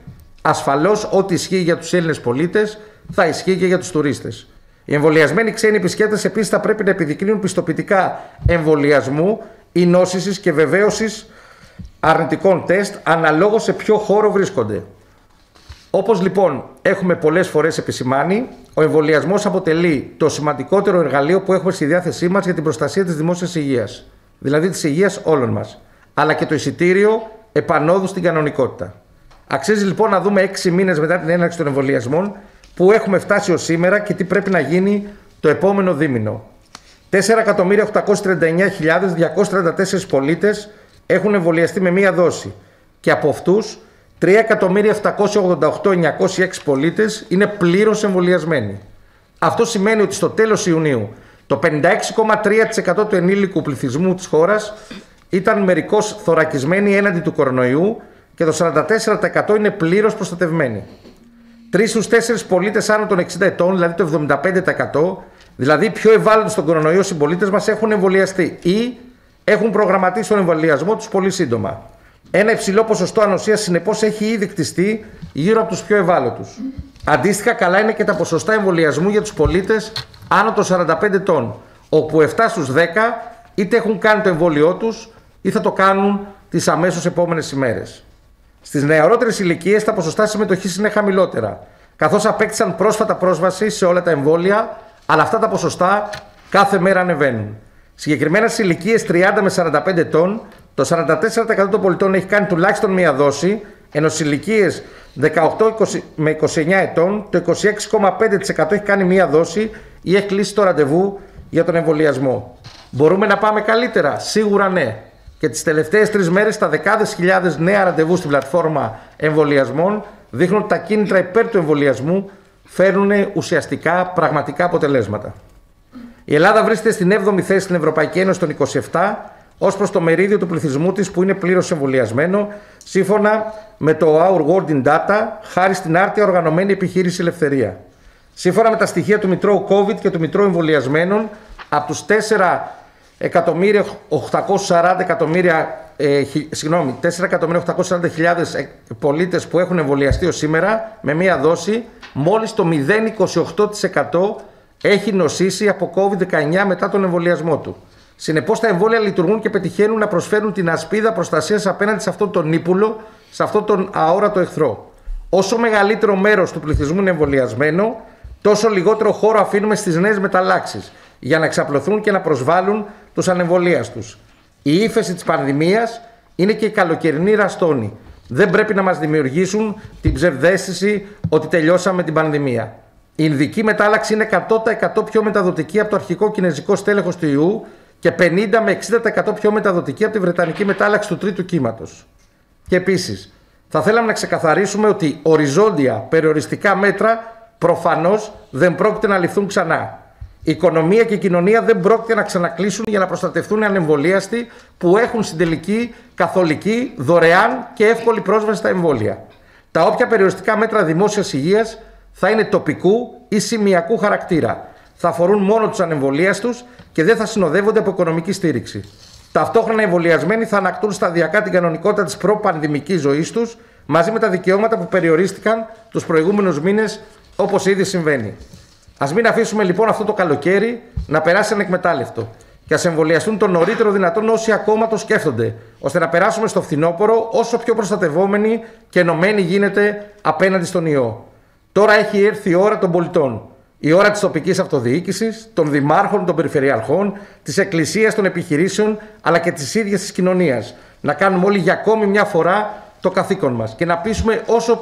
Ασφαλώς, ό,τι ισχύει για τους Έλληνες πολίτες θα ισχύει και για τους τουρίστες. Οι εμβολιασμένοι ξένοι επισκέπτες επίσης θα πρέπει να επιδεικνύουν πιστοποιητικά εμβολιασμού, ινόσησης και βεβαίωσης αρνητικών τεστ, αναλόγως σε ποιο χώρο βρίσκονται. Όπως λοιπόν έχουμε πολλές φορές επισημάνει, ο εμβολιασμός αποτελεί το σημαντικότερο εργαλείο που έχουμε στη διάθεσή μας για την προστασία της δημόσιας υγείας, δηλαδή της υγείας όλων μας, αλλά και το εισιτήριο επανόδου στην κανονικότητα. Αξίζει λοιπόν να δούμε 6 μήνες μετά την έναρξη των εμβολιασμών που έχουμε φτάσει ως σήμερα και τι πρέπει να γίνει το επόμενο δίμηνο. 4.839.234 πολίτες έχουν εμβολιαστεί με μία δόση και από αυτούς 3.788.906 πολίτες είναι πλήρως εμβολιασμένοι. Αυτό σημαίνει ότι στο τέλος Ιουνίου το 56,3% του ενήλικου πληθυσμού της χώρας ήταν μερικώς θωρακισμένοι έναντι του κορονοϊού και το 44% είναι πλήρως προστατευμένοι. 3 στους 4 πολίτες άνω των 60 ετών, δηλαδή το 75%, δηλαδή πιο ευάλωτοι στον κορονοϊό συμπολίτες μας, έχουν εμβολιαστεί ή έχουν προγραμματίσει τον εμβολιασμό τους πολύ σύντομα. Ένα υψηλό ποσοστό ανοσίας συνεπώς έχει ήδη κτιστεί γύρω από τους πιο ευάλωτους. Αντίστοιχα, καλά είναι και τα ποσοστά εμβολιασμού για τους πολίτες άνω των 45 ετών, όπου 7 στους 10 είτε έχουν κάνει το εμβόλιό τους ή θα το κάνουν τις αμέσως επόμενες ημέρες. Στις νεαρότερες ηλικίες τα ποσοστά συμμετοχής είναι χαμηλότερα, καθώς απέκτησαν πρόσφατα πρόσβαση σε όλα τα εμβόλια, αλλά αυτά τα ποσοστά κάθε μέρα ανεβαίνουν. Συγκεκριμένα στις ηλικίες 30 με 45 ετών, το 44% των πολιτών έχει κάνει τουλάχιστον μία δόση, ενώ στις ηλικίες 18 με 29 ετών, το 26,5% έχει κάνει μία δόση ή έχει κλείσει το ραντεβού για τον εμβολιασμό. Μπορούμε να πάμε καλύτερα? Σίγουρα ναι. Και τις τελευταίες 3 μέρες τα δεκάδες χιλιάδες νέα ραντεβού στην πλατφόρμα εμβολιασμών δείχνουν ότι τα κίνητρα υπέρ του εμβολιασμού φέρνουν ουσιαστικά πραγματικά αποτελέσματα. Η Ελλάδα βρίσκεται στην 7η θέση στην Ευρωπαϊκή Ένωση των 27 ως προς το μερίδιο του πληθυσμού της που είναι πλήρως εμβολιασμένο, σύμφωνα με το Our World in Data, χάρη στην άρτια οργανωμένη επιχείρηση Ελευθερία. Σύμφωνα με τα στοιχεία του Μητρώου COVID και του Μητρώου Εμβολιασμένων, από τους 4.840.000 πολίτες που έχουν εμβολιαστεί ως σήμερα με μία δόση, μόλις το 0,28% έχει νοσήσει από COVID-19 μετά τον εμβολιασμό του. Συνεπώς, τα εμβόλια λειτουργούν και πετυχαίνουν να προσφέρουν την ασπίδα προστασίας απέναντι σε αυτόν τον ύπουλο, σε αυτόν τον αόρατο εχθρό. Όσο μεγαλύτερο μέρος του πληθυσμού είναι εμβολιασμένο, τόσο λιγότερο χώρο αφήνουμε στις νέες μεταλλάξεις για να εξαπλωθούν και να προσβάλλουν τους ανεμβολίαστους. Η ύφεση της πανδημίας είναι και η καλοκαιρινή ραστόνη. Δεν πρέπει να μας δημιουργήσουν την ψευδαίσθηση ότι τελειώσαμε την πανδημία. Η ινδική μετάλλαξη είναι 100% πιο μεταδοτική από το αρχικό κινέζικο στέλεχος του ιού και 50 με 60% πιο μεταδοτική από τη βρετανική μετάλλαξη του τρίτου κύματος. Και επίσης, θα θέλαμε να ξεκαθαρίσουμε ότι οριζόντια περιοριστικά μέτρα προφανώς δεν πρόκειται να ληφθούν ξανά. Η οικονομία και η κοινωνία δεν πρόκειται να ξανακλείσουν για να προστατευτούν οι ανεμβολίαστοι που έχουν στην τελική καθολική, δωρεάν και εύκολη πρόσβαση στα εμβόλια. Τα όποια περιοριστικά μέτρα δημόσιας υγείας θα είναι τοπικού ή σημειακού χαρακτήρα. Θα αφορούν μόνο τους ανεμβολίες τους και δεν θα συνοδεύονται από οικονομική στήριξη. Ταυτόχρονα, οι εμβολιασμένοι θα ανακτούν σταδιακά την κανονικότητα της προπανδημικής ζωής τους, μαζί με τα δικαιώματα που περιορίστηκαν τους προηγούμενους μήνες, όπως ήδη συμβαίνει. Ας μην αφήσουμε λοιπόν αυτό το καλοκαίρι να περάσει ανεκμετάλλευτο και ας εμβολιαστούν το νωρίτερο δυνατόν όσοι ακόμα το σκέφτονται, ώστε να περάσουμε στο φθινόπωρο όσο πιο προστατευόμενοι και ενωμένοι γίνεται απέναντι στον ιό. Τώρα έχει έρθει η ώρα των πολιτών. Η ώρα της τοπικής αυτοδιοίκησης, των δημάρχων, των περιφερειαρχών, της εκκλησίας, των επιχειρήσεων, αλλά και της ίδιας της κοινωνίας. Να κάνουμε όλοι για ακόμη μια φορά το καθήκον μας και να πείσουμε όσο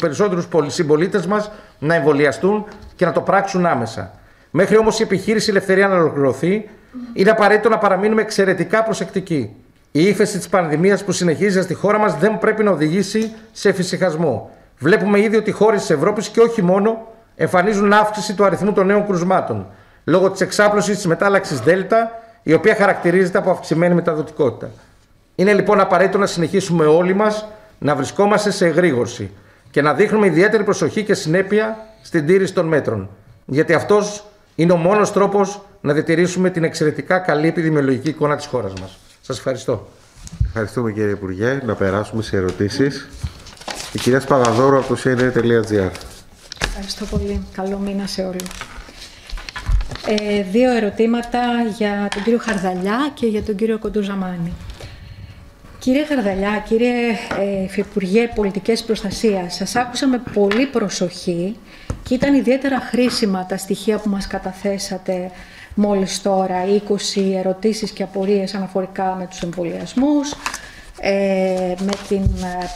περισσότερους συμπολίτες μας να εμβολιαστούν και να το πράξουν άμεσα. Μέχρι όμως η επιχείρηση ελευθερία να ολοκληρωθεί, είναι απαραίτητο να παραμείνουμε εξαιρετικά προσεκτικοί. Η ύφεση της πανδημίας που συνεχίζεται στη χώρα μας δεν πρέπει να οδηγήσει σε εφησυχασμό. Βλέπουμε ήδη ότι οι χώρες της Ευρώπης και όχι μόνο εμφανίζουν αύξηση του αριθμού των νέων κρουσμάτων λόγω της εξάπλωσης της μετάλλαξης ΔΕΛΤΑ, η οποία χαρακτηρίζεται από αυξημένη μεταδοτικότητα. Είναι λοιπόν απαραίτητο να συνεχίσουμε όλοι μας να βρισκόμαστε σε εγρήγορση και να δείχνουμε ιδιαίτερη προσοχή και συνέπεια στην τήρηση των μέτρων. Γιατί αυτός είναι ο μόνος τρόπος να διατηρήσουμε την εξαιρετικά καλή επιδημιολογική εικόνα της χώρας μας. Σας ευχαριστώ. Ευχαριστούμε κύριε Υπουργέ. Να περάσουμε σε ερωτήσεις. Η κυρία Σπαγαδόρου από το cnn.gr. Ευχαριστώ πολύ. Καλό μήνα σε όλους. Δύο ερωτήματα για τον κύριο Χαρδαλιά και για τον κύριο Κοντοζαμάνη. Κύριε Χαρδαλιά, κύριε Υφυπουργέ Πολιτικής Προστασίας, σας άκουσα με πολύ προσοχή και ήταν ιδιαίτερα χρήσιμα τα στοιχεία που μας καταθέσατε μόλις τώρα, 20 ερωτήσεις και απορίες αναφορικά με τους εμβολιασμούς, με την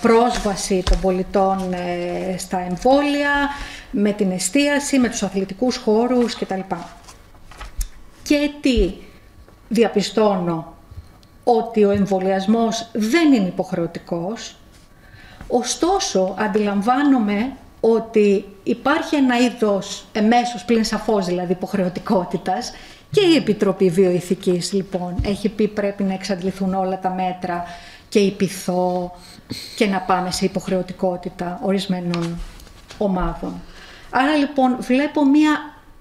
πρόσβαση των πολιτών στα εμβόλια, με την εστίαση, με τους αθλητικούς χώρους κτλ. Και τι διαπιστώνω? Ότι ο εμβολιασμός δεν είναι υποχρεωτικός, ωστόσο αντιλαμβάνομαι ότι υπάρχει ένα είδος εμέσως, πλην σαφώς δηλαδή, υποχρεωτικότητας. Και η Επιτροπή Βιοηθικής λοιπόν έχει πει πρέπει να εξαντληθούν όλα τα μέτρα και η πειθό και να πάμε σε υποχρεωτικότητα ορισμένων ομάδων. Άρα λοιπόν βλέπω μία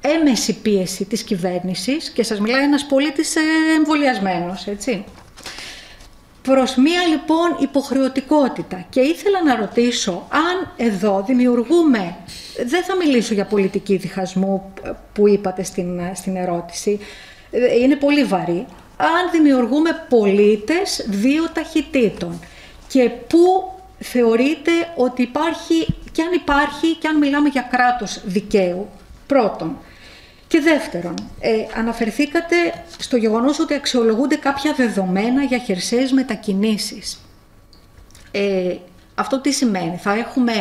έμεση πίεση της κυβέρνησης και σας μιλάει ένας πολίτης εμβολιασμένος, έτσι, προς μία λοιπόν υποχρεωτικότητα. Και ήθελα να ρωτήσω αν εδώ δημιουργούμε, δεν θα μιλήσω για πολιτική διχασμού που είπατε στην ερώτηση, είναι πολύ βαρύ, αν δημιουργούμε πολίτες δύο ταχυτήτων και πού θεωρείτε ότι υπάρχει, και αν υπάρχει, και αν μιλάμε για κράτος δικαίου, πρώτον. Και δεύτερον, αναφερθήκατε στο γεγονός ότι αξιολογούνται κάποια δεδομένα για χερσαίες μετακινήσεις. Αυτό τι σημαίνει? Θα έχουμε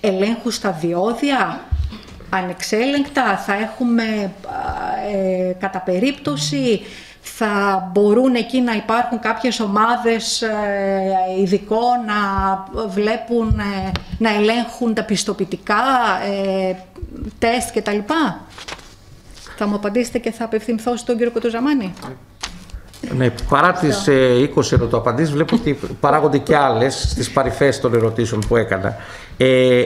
ελέγχους στα διόδια, ανεξέλεγκτα, θα έχουμε κατά περίπτωση, θα μπορούν εκεί να υπάρχουν κάποιες ομάδες ειδικών να βλέπουν, να ελέγχουν τα πιστοποιητικά, τεστ κτλ. Θα μου απαντήσετε και θα απευθυνθώ στον κύριο Κοντοζαμάνη. Ναι, παρά τις 20 ερωταπαντήσεις, βλέπω ότι παράγονται και άλλες στις παρυφές των ερωτήσεων που έκανα.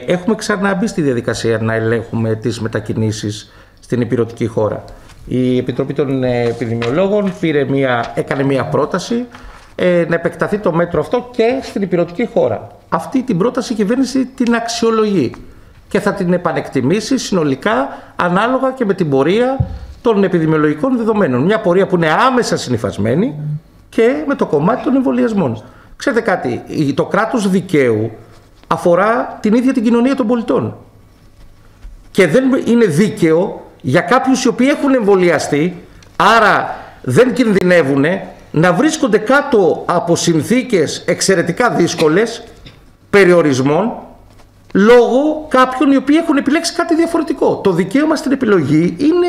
Έχουμε ξαναμπεί στη διαδικασία να ελέγχουμε τις μετακινήσεις στην ηπειρωτική χώρα. Η Επιτροπή των Επιδημιολόγων έκανε μία πρόταση να επεκταθεί το μέτρο αυτό και στην ηπειρωτική χώρα. Αυτή την πρόταση η κυβέρνηση την αξιολογεί και θα την επανεκτιμήσει συνολικά ανάλογα και με την πορεία των επιδημιολογικών δεδομένων. Μια πορεία που είναι άμεσα συνυφασμένη και με το κομμάτι των εμβολιασμών. Ξέρετε κάτι, το κράτος δικαίου αφορά την ίδια την κοινωνία των πολιτών. Και δεν είναι δίκαιο για κάποιους οι οποίοι έχουν εμβολιαστεί, άρα δεν κινδυνεύουν, να βρίσκονται κάτω από συνθήκες εξαιρετικά δύσκολες περιορισμών λόγω κάποιων οι οποίοι έχουν επιλέξει κάτι διαφορετικό. Το δικαίωμα στην επιλογή είναι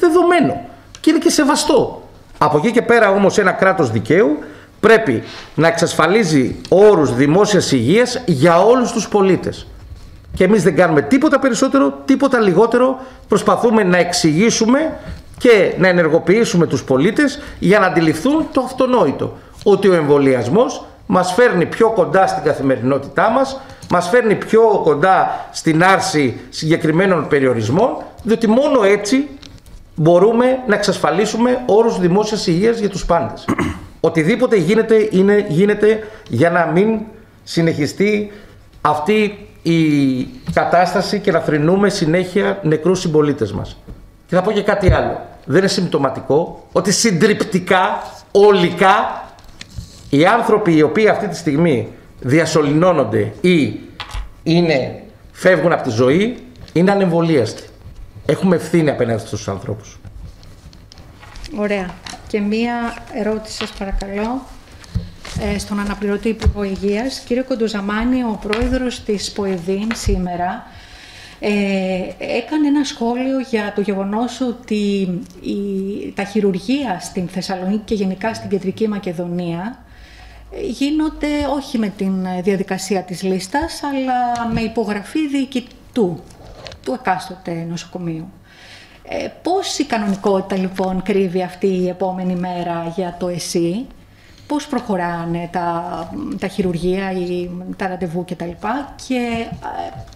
δεδομένο και είναι και σεβαστό. Από εκεί και πέρα όμως ένα κράτος δικαίου πρέπει να εξασφαλίζει όρους δημόσιας υγείας για όλους τους πολίτες. Και εμείς δεν κάνουμε τίποτα περισσότερο, τίποτα λιγότερο. Προσπαθούμε να εξηγήσουμε και να ενεργοποιήσουμε τους πολίτες για να αντιληφθούν το αυτονόητο. Ότι ο εμβολιασμός μας φέρνει πιο κοντά στην καθημερινότητά μας, μας φέρνει πιο κοντά στην άρση συγκεκριμένων περιορισμών, διότι μόνο έτσι μπορούμε να εξασφαλίσουμε όρους δημόσιας υγείας για τους πάντες. Οτιδήποτε γίνεται για να μην συνεχιστεί αυτή η κατάσταση και να θρηνούμε συνέχεια νεκρούς συμπολίτες μας. Και θα πω και κάτι άλλο. Δεν είναι συμπτωματικό ότι συντριπτικά, ολικά, οι άνθρωποι οι οποίοι αυτή τη στιγμή διασωληνώνονται ή φεύγουν από τη ζωή είναι ανεμβολίαστοι. Έχουμε ευθύνη απέναντι στους ανθρώπους. Ωραία. Και μία ερώτηση σας παρακαλώ στον αναπληρωτή Υπουργό Υγείας. Κύριε Κοντοζαμάνη, ο πρόεδρος της ΠΟΕΔΗΝ σήμερα έκανε ένα σχόλιο για το γεγονός ότι τα χειρουργεία στην Θεσσαλονίκη και γενικά στην Κεντρική Μακεδονία γίνονται όχι με την διαδικασία της λίστας, αλλά με υπογραφή διοικητού του εκάστοτε νοσοκομείου. Πώς η κανονικότητα λοιπόν κρύβει αυτή η επόμενη μέρα για το ΕΣΥ, πώς προχωράνε τα χειρουργεία, τα ραντεβού κτλ. Και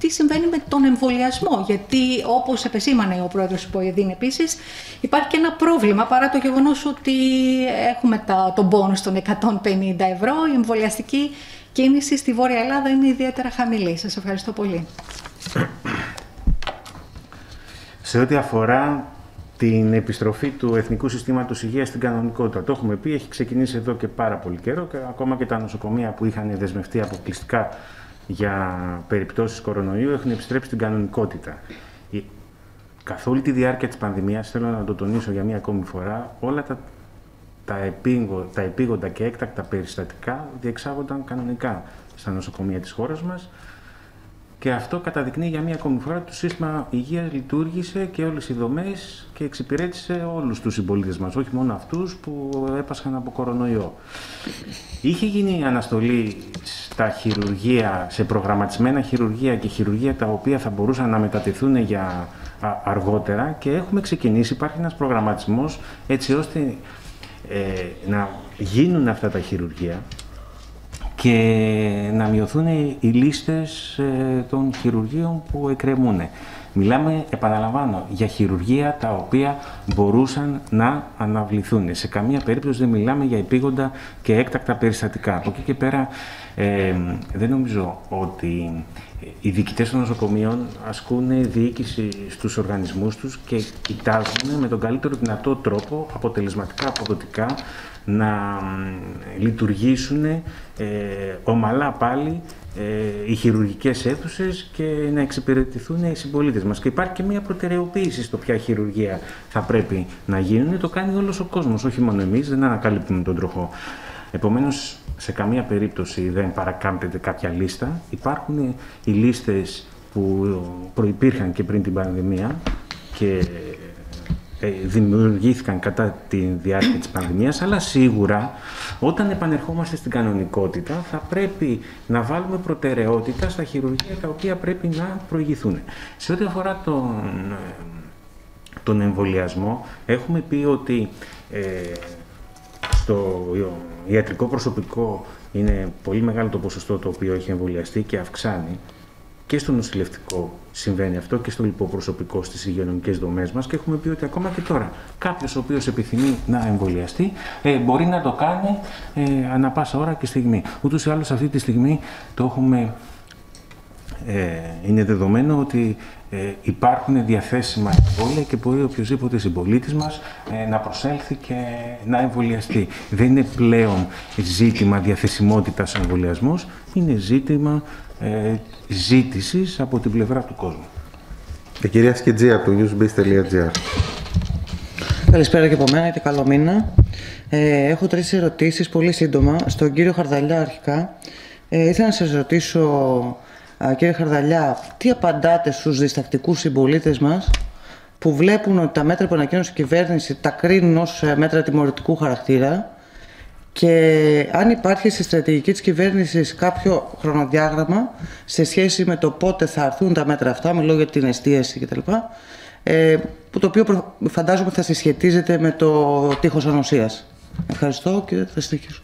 τι συμβαίνει με τον εμβολιασμό, γιατί όπως επεσήμανε ο πρόεδρος του ΠΟΕΔΗΝ επίσης, υπάρχει και ένα πρόβλημα παρά το γεγονός ότι έχουμε τον μπόνους των 150 ευρώ. Η εμβολιαστική κίνηση στη Βόρεια Ελλάδα είναι ιδιαίτερα χαμηλή. Σας ευχαριστώ πολύ. Σε ό,τι αφορά την επιστροφή του Εθνικού Συστήματος Υγείας στην κανονικότητα, το έχουμε πει, έχει ξεκινήσει εδώ και πάρα πολύ καιρό και ακόμα και τα νοσοκομεία που είχαν δεσμευτεί αποκλειστικά για περιπτώσεις κορονοϊού έχουν επιστρέψει στην κανονικότητα. Καθ' όλη τη διάρκεια της πανδημίας, θέλω να το τονίσω για μία ακόμη φορά, όλα τα επίγοντα και έκτακτα περιστατικά διεξάγονταν κανονικά στα νοσοκομεία της χώρας μας. Και αυτό καταδεικνύει για μία ακόμη φορά ότι το σύστημα υγείας λειτουργήσε και όλες οι δομές και εξυπηρέτησε όλους τους συμπολίτες μας, όχι μόνο αυτούς που έπασχαν από κορονοϊό. Είχε γίνει αναστολή στα χειρουργεία, σε προγραμματισμένα χειρουργεία και χειρουργεία τα οποία θα μπορούσαν να μετατεθούν για αργότερα και έχουμε ξεκινήσει, υπάρχει ένας προγραμματισμός έτσι ώστε να γίνουν αυτά τα χειρουργεία και να μειωθούν οι λίστες των χειρουργείων που εκκρεμούν. Μιλάμε, επαναλαμβάνω, για χειρουργεία τα οποία μπορούσαν να αναβληθούν. Σε καμία περίπτωση δεν μιλάμε για επίγοντα και έκτακτα περιστατικά. Από εκεί και πέρα δεν νομίζω ότι οι διοικητές των νοσοκομείων ασκούν διοίκηση στους οργανισμούς τους και κοιτάζουν με τον καλύτερο δυνατό τρόπο, αποτελεσματικά, αποδοτικά, να λειτουργήσουν ομαλά πάλι οι χειρουργικές αίθουσες και να εξυπηρετηθούν οι συμπολίτες μας. Και υπάρχει και μια προτεραιοποίηση στο ποια χειρουργεία θα πρέπει να γίνουν. Το κάνει όλος ο κόσμος, όχι μόνο εμείς, δεν ανακαλύπτουμε τον τροχό. Επομένως, σε καμία περίπτωση δεν παρακάμπτεται κάποια λίστα. Υπάρχουν οι λίστες που προϋπήρχαν και πριν την πανδημία και δημιουργήθηκαν κατά τη διάρκεια της πανδημίας, αλλά σίγουρα όταν επανερχόμαστε στην κανονικότητα θα πρέπει να βάλουμε προτεραιότητα στα χειρουργεία τα οποία πρέπει να προηγηθούν. Σε ό,τι αφορά τον εμβολιασμό, έχουμε πει ότι στο ιατρικό προσωπικό είναι πολύ μεγάλο το ποσοστό το οποίο έχει εμβολιαστεί και αυξάνει. Και στο νοσηλευτικό συμβαίνει αυτό και στο λιποπροσωπικό, στις υγειονομικές δομές μας. Και έχουμε πει ότι ακόμα και τώρα κάποιος ο οποίος επιθυμεί να εμβολιαστεί μπορεί να το κάνει ανά πάσα ώρα και στιγμή. Ούτως ή άλλως αυτή τη στιγμή το έχουμε, είναι δεδομένο ότι υπάρχουν διαθέσιμα εμβόλια και μπορεί οποιοδήποτε συμπολίτης μας να προσέλθει και να εμβολιαστεί. Δεν είναι πλέον ζήτημα διαθεσιμότητας εμβολιασμός, είναι ζήτημα ζήτησης από την πλευρά του κόσμου. Η κυρία Σκιτζή από το newsbase.gr. Καλησπέρα και από μένα και καλό μήνα. Έχω τρεις ερωτήσεις πολύ σύντομα. Στον κύριο Χαρδαλιά αρχικά. Ήθελα να σας ρωτήσω, κύριε Χαρδαλιά, τι απαντάτε στους διστακτικούς συμπολίτες μας που βλέπουν ότι τα μέτρα που ανακοίνωσε η κυβέρνηση τα κρίνουν ως μέτρα τιμωρητικού χαρακτήρα και αν υπάρχει στη στρατηγική της κυβέρνησης κάποιο χρονοδιάγραμμα σε σχέση με το πότε θα αρθούν τα μέτρα αυτά, μιλώ για την εστίαση κτλ. Το οποίο φαντάζομαι θα συσχετίζεται με το τείχος ανοσίας. Ευχαριστώ και θα συνεχίσω.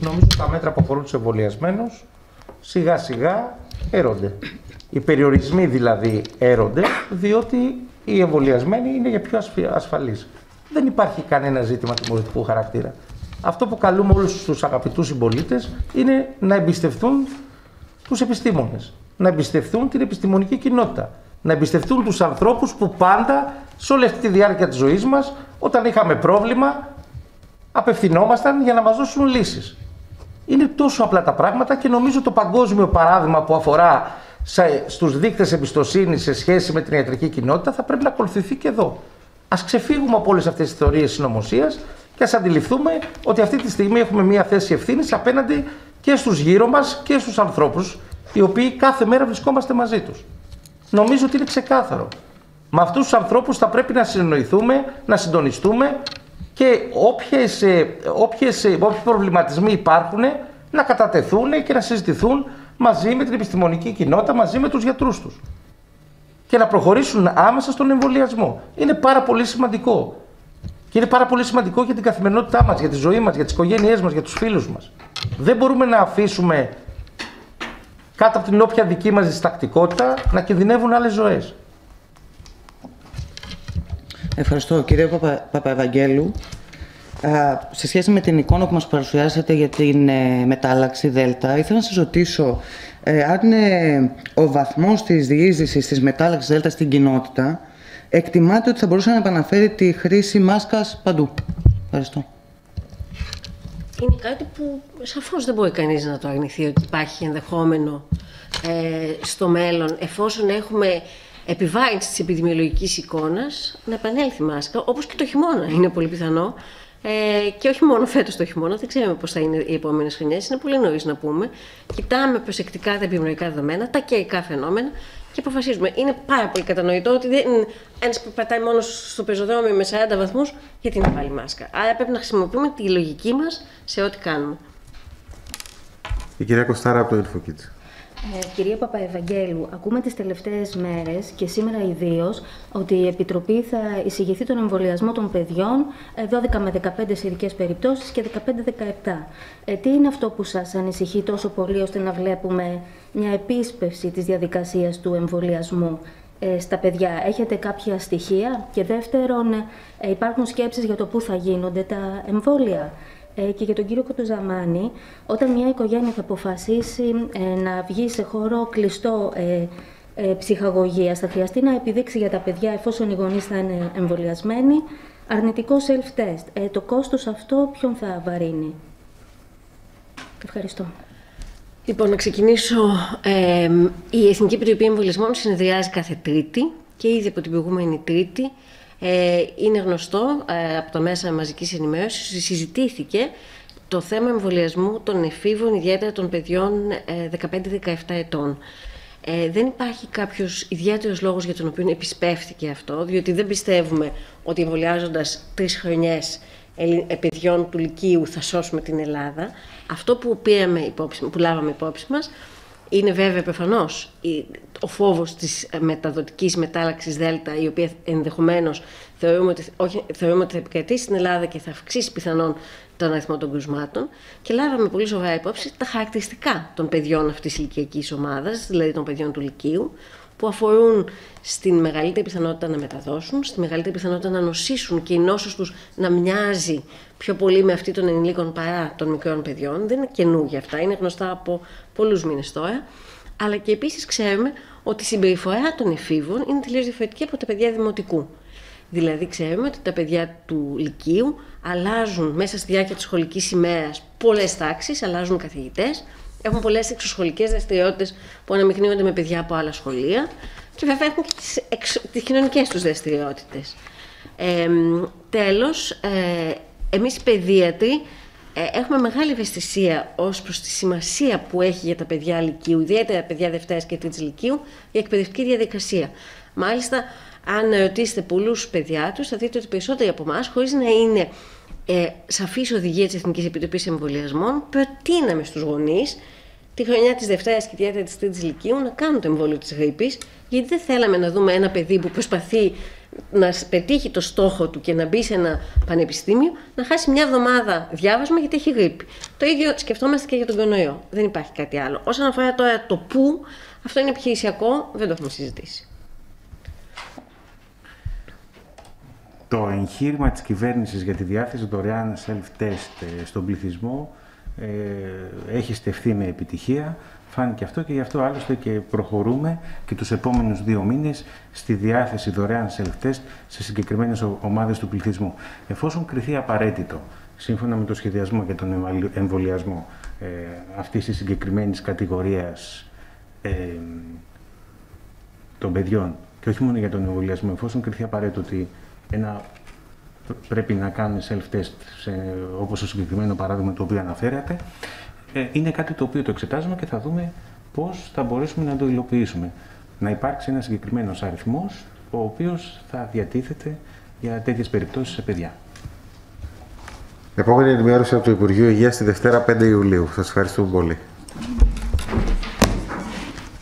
Νομίζω τα μέτρα που αφορούν τους εμβολιασμένους σιγά σιγά έρονται. Οι περιορισμοί δηλαδή έρονται, διότι οι εμβολιασμένοι είναι για πιο ασφαλείς. Δεν υπάρχει κανένα ζήτημα τιμωρητικού χαρακτήρα. Αυτό που καλούμε όλους τους αγαπητούς συμπολίτες είναι να εμπιστευτούν τους επιστήμονες, να εμπιστευτούν την επιστημονική κοινότητα, να εμπιστευτούν τους ανθρώπους που πάντα, σε όλη αυτή τη διάρκεια της ζωής μας, όταν είχαμε πρόβλημα, απευθυνόμασταν για να μας δώσουν λύσεις. Είναι τόσο απλά τα πράγματα και νομίζω το παγκόσμιο παράδειγμα που αφορά στους δείκτες εμπιστοσύνης σε σχέση με την ιατρική κοινότητα θα πρέπει να ακολουθηθεί και εδώ. Ας ξεφύγουμε από όλες αυτές τις θεωρίες συνωμοσίας και ας αντιληφθούμε ότι αυτή τη στιγμή έχουμε μια θέση ευθύνης απέναντι και στους γύρω μας και στους ανθρώπους οι οποίοι κάθε μέρα βρισκόμαστε μαζί τους. Νομίζω ότι είναι ξεκάθαρο. Με αυτούς τους ανθρώπους θα πρέπει να συνεννοηθούμε, να συντονιστούμε και όποιοι προβληματισμοί υπάρχουν να κατατεθούν και να συζητηθούν μαζί με την επιστημονική κοινότητα, μαζί με τους γιατρούς τους και να προχωρήσουν άμεσα στον εμβολιασμό. Είναι πάρα πολύ σημαντικό. Και είναι πάρα πολύ σημαντικό για την καθημερινότητά μας, για τη ζωή μας, για τις οικογένειές μας, για τους φίλους μας. Δεν μπορούμε να αφήσουμε κάτω από την όποια δική μας διστακτικότητα να κινδυνεύουν άλλες ζωές. Ευχαριστώ. Κύριε Παπαευαγγέλου, σε σχέση με την εικόνα που μας παρουσιάσατε για την μετάλλαξη ΔΕΛΤΑ, ήθελα να σας ρωτήσω αν ο βαθμός της διείσδυσης της μετάλλαξης ΔΕΛΤΑ στην κοινότητα εκτιμάται ότι θα μπορούσε να επαναφέρει τη χρήση μάσκας παντού. Ευχαριστώ. Είναι κάτι που σαφώς δεν μπορεί κανείς να το αρνηθεί ότι υπάρχει ενδεχόμενο στο μέλλον, εφόσον έχουμε επιβάρυνση της επιδημιολογικής εικόνας, να επανέλθει μάσκα, όπως και το χειμώνα είναι πολύ πιθανό. Και όχι μόνο φέτος το χειμώνα, δεν ξέρουμε πώς θα είναι οι επόμενες χρονιές, είναι πολύ νωρίς να πούμε. Κοιτάμε προσεκτικά τα επιδημιολογικά δεδομένα, τα καιρικά φαινόμενα και αποφασίζουμε. Είναι πάρα πολύ κατανοητό ότι ένας που πατάει μόνο στο πεζοδρόμιο με 40 βαθμούς, γιατί να βάλει μάσκα. Άρα πρέπει να χρησιμοποιούμε τη λογική μας σε ό,τι κάνουμε. Η κυρία Κωστάρα από το Ελφοκίτσα. Κυρία Παπαευαγγέλου, ακούμε τις τελευταίες μέρες και σήμερα ιδίως ότι η Επιτροπή θα εισηγηθεί τον εμβολιασμό των παιδιών 12 με 15 σε ειδικές περιπτώσεις και 15-17. Τι είναι αυτό που σας ανησυχεί τόσο πολύ ώστε να βλέπουμε μια επίσπευση της διαδικασίας του εμβολιασμού στα παιδιά? Έχετε κάποια στοιχεία? Και δεύτερον, υπάρχουν σκέψεις για το πού θα γίνονται τα εμβόλια? Και για τον κύριο Κοντοζαμάνη, όταν μια οικογένεια θα αποφασίσει να βγει σε χώρο κλειστό ψυχαγωγίας, θα χρειαστεί να επιδείξει για τα παιδιά, εφόσον οι γονείς θα είναι εμβολιασμένοι, αρνητικό self-test. Το κόστος αυτό ποιον θα βαρύνει? Ευχαριστώ. Λοιπόν, να ξεκινήσω. Η Εθνική Επιτροπή Εμβολιασμών συνεδριάζει κάθε Τρίτη και ήδη από την προηγούμενη Τρίτη. Είναι γνωστό από τα μέσα μαζικής ενημέρωσης, συζητήθηκε το θέμα εμβολιασμού των εφήβων, ιδιαίτερα των παιδιών 15-17 ετών. Δεν υπάρχει κάποιος ιδιαίτερος λόγος για τον οποίο επισπεύθηκε αυτό, διότι δεν πιστεύουμε ότι εμβολιάζοντας 3 χρονιές παιδιών του Λυκείου θα σώσουμε την Ελλάδα. Αυτό που λάβαμε υπόψη μας είναι βέβαια προφανώς ο φόβος της μεταδοτικής μετάλλαξης ΔΕΛΤΑ, η οποία ενδεχομένως θεωρούμε ότι θα επικρατήσει στην Ελλάδα και θα αυξήσει πιθανόν τον αριθμό των κρουσμάτων. Και λάβαμε πολύ σοβαρά υπόψη τα χαρακτηριστικά των παιδιών αυτής της ηλικιακής ομάδας, δηλαδή των παιδιών του Λυκείου, που αφορούν στην μεγαλύτερη πιθανότητα να μεταδώσουν, στη μεγαλύτερη πιθανότητα να νοσήσουν και η νόσος τους να μοιάζει πιο πολύ με αυτή των ενηλίκων παρά των μικρών παιδιών. Δεν είναι καινούργια αυτά, είναι γνωστά από πολλούς μήνες τώρα. Αλλά και επίσης ξέρουμε ότι η συμπεριφορά των εφήβων είναι τελείως διαφορετική από τα παιδιά δημοτικού. Δηλαδή, ξέρουμε ότι τα παιδιά του Λυκείου αλλάζουν μέσα στη διάρκεια της σχολικής ημέρας πολλές τάξεις, αλλάζουν καθηγητές. Έχουν πολλές εξωσχολικές δραστηριότητες που αναμειγνύονται με παιδιά από άλλα σχολεία και βέβαια έχουν και τις κοινωνικές τους δραστηριότητες. Τέλος, εμείς οι παιδίατροι έχουμε μεγάλη ευαισθησία ως προς τη σημασία που έχει για τα παιδιά Λυκείου, ιδιαίτερα παιδιά Δευτέρας και Τρίτης Λυκείου, η εκπαιδευτική διαδικασία. Μάλιστα, αν ρωτήσετε πολλούς παιδιάτρους, θα δείτε ότι περισσότεροι από εμάς, χωρίς να είναι σαφής οδηγία της Εθνικής Επιτροπής Εμβολιασμών, προτείναμε στους γονείς τη χρονιά της Δευτέρας και ιδιαίτερα της Τρίτης Λυκείου να κάνουν το εμβόλιο της γρίπης, γιατί δεν θέλαμε να δούμε ένα παιδί που προσπαθεί να πετύχει το στόχο του και να μπει σε ένα πανεπιστήμιο, να χάσει μια εβδομάδα διάβασμα γιατί έχει γρήπη. Το ίδιο σκεφτόμαστε και για τον κορονοϊό. Δεν υπάρχει κάτι άλλο. Όσον αφορά τώρα το πού, αυτό είναι επιχειρησιακό, δεν το έχουμε συζητήσει. Το εγχείρημα της κυβέρνησης για τη διάθεση δωρεάν self-test στον πληθυσμό έχει στεφθεί με επιτυχία. Φάνηκε αυτό και γι' αυτό άλλωστε και προχωρούμε και τους επόμενους 2 μήνες στη διάθεση δωρεάν self-test σε συγκεκριμένες ομάδες του πληθυσμού. Εφόσον κριθεί απαραίτητο, σύμφωνα με το σχεδιασμό για τον εμβολιασμό αυτής της συγκεκριμένης κατηγορίας των παιδιών, και όχι μόνο για τον εμβολιασμό, εφόσον κριθεί απαραίτητο ότι πρέπει να κάνουν self-test, όπως το συγκεκριμένο παράδειγμα το οποίο αναφέρατε, είναι κάτι το οποίο το εξετάζουμε και θα δούμε πώς θα μπορέσουμε να το υλοποιήσουμε. Να υπάρξει ένας συγκεκριμένος αριθμός, ο οποίος θα διατίθεται για τέτοιες περιπτώσεις σε παιδιά. Επόμενη ενημέρωση από το Υπουργείο Υγείας τη Δευτέρα 5 Ιουλίου. Σας ευχαριστούμε πολύ.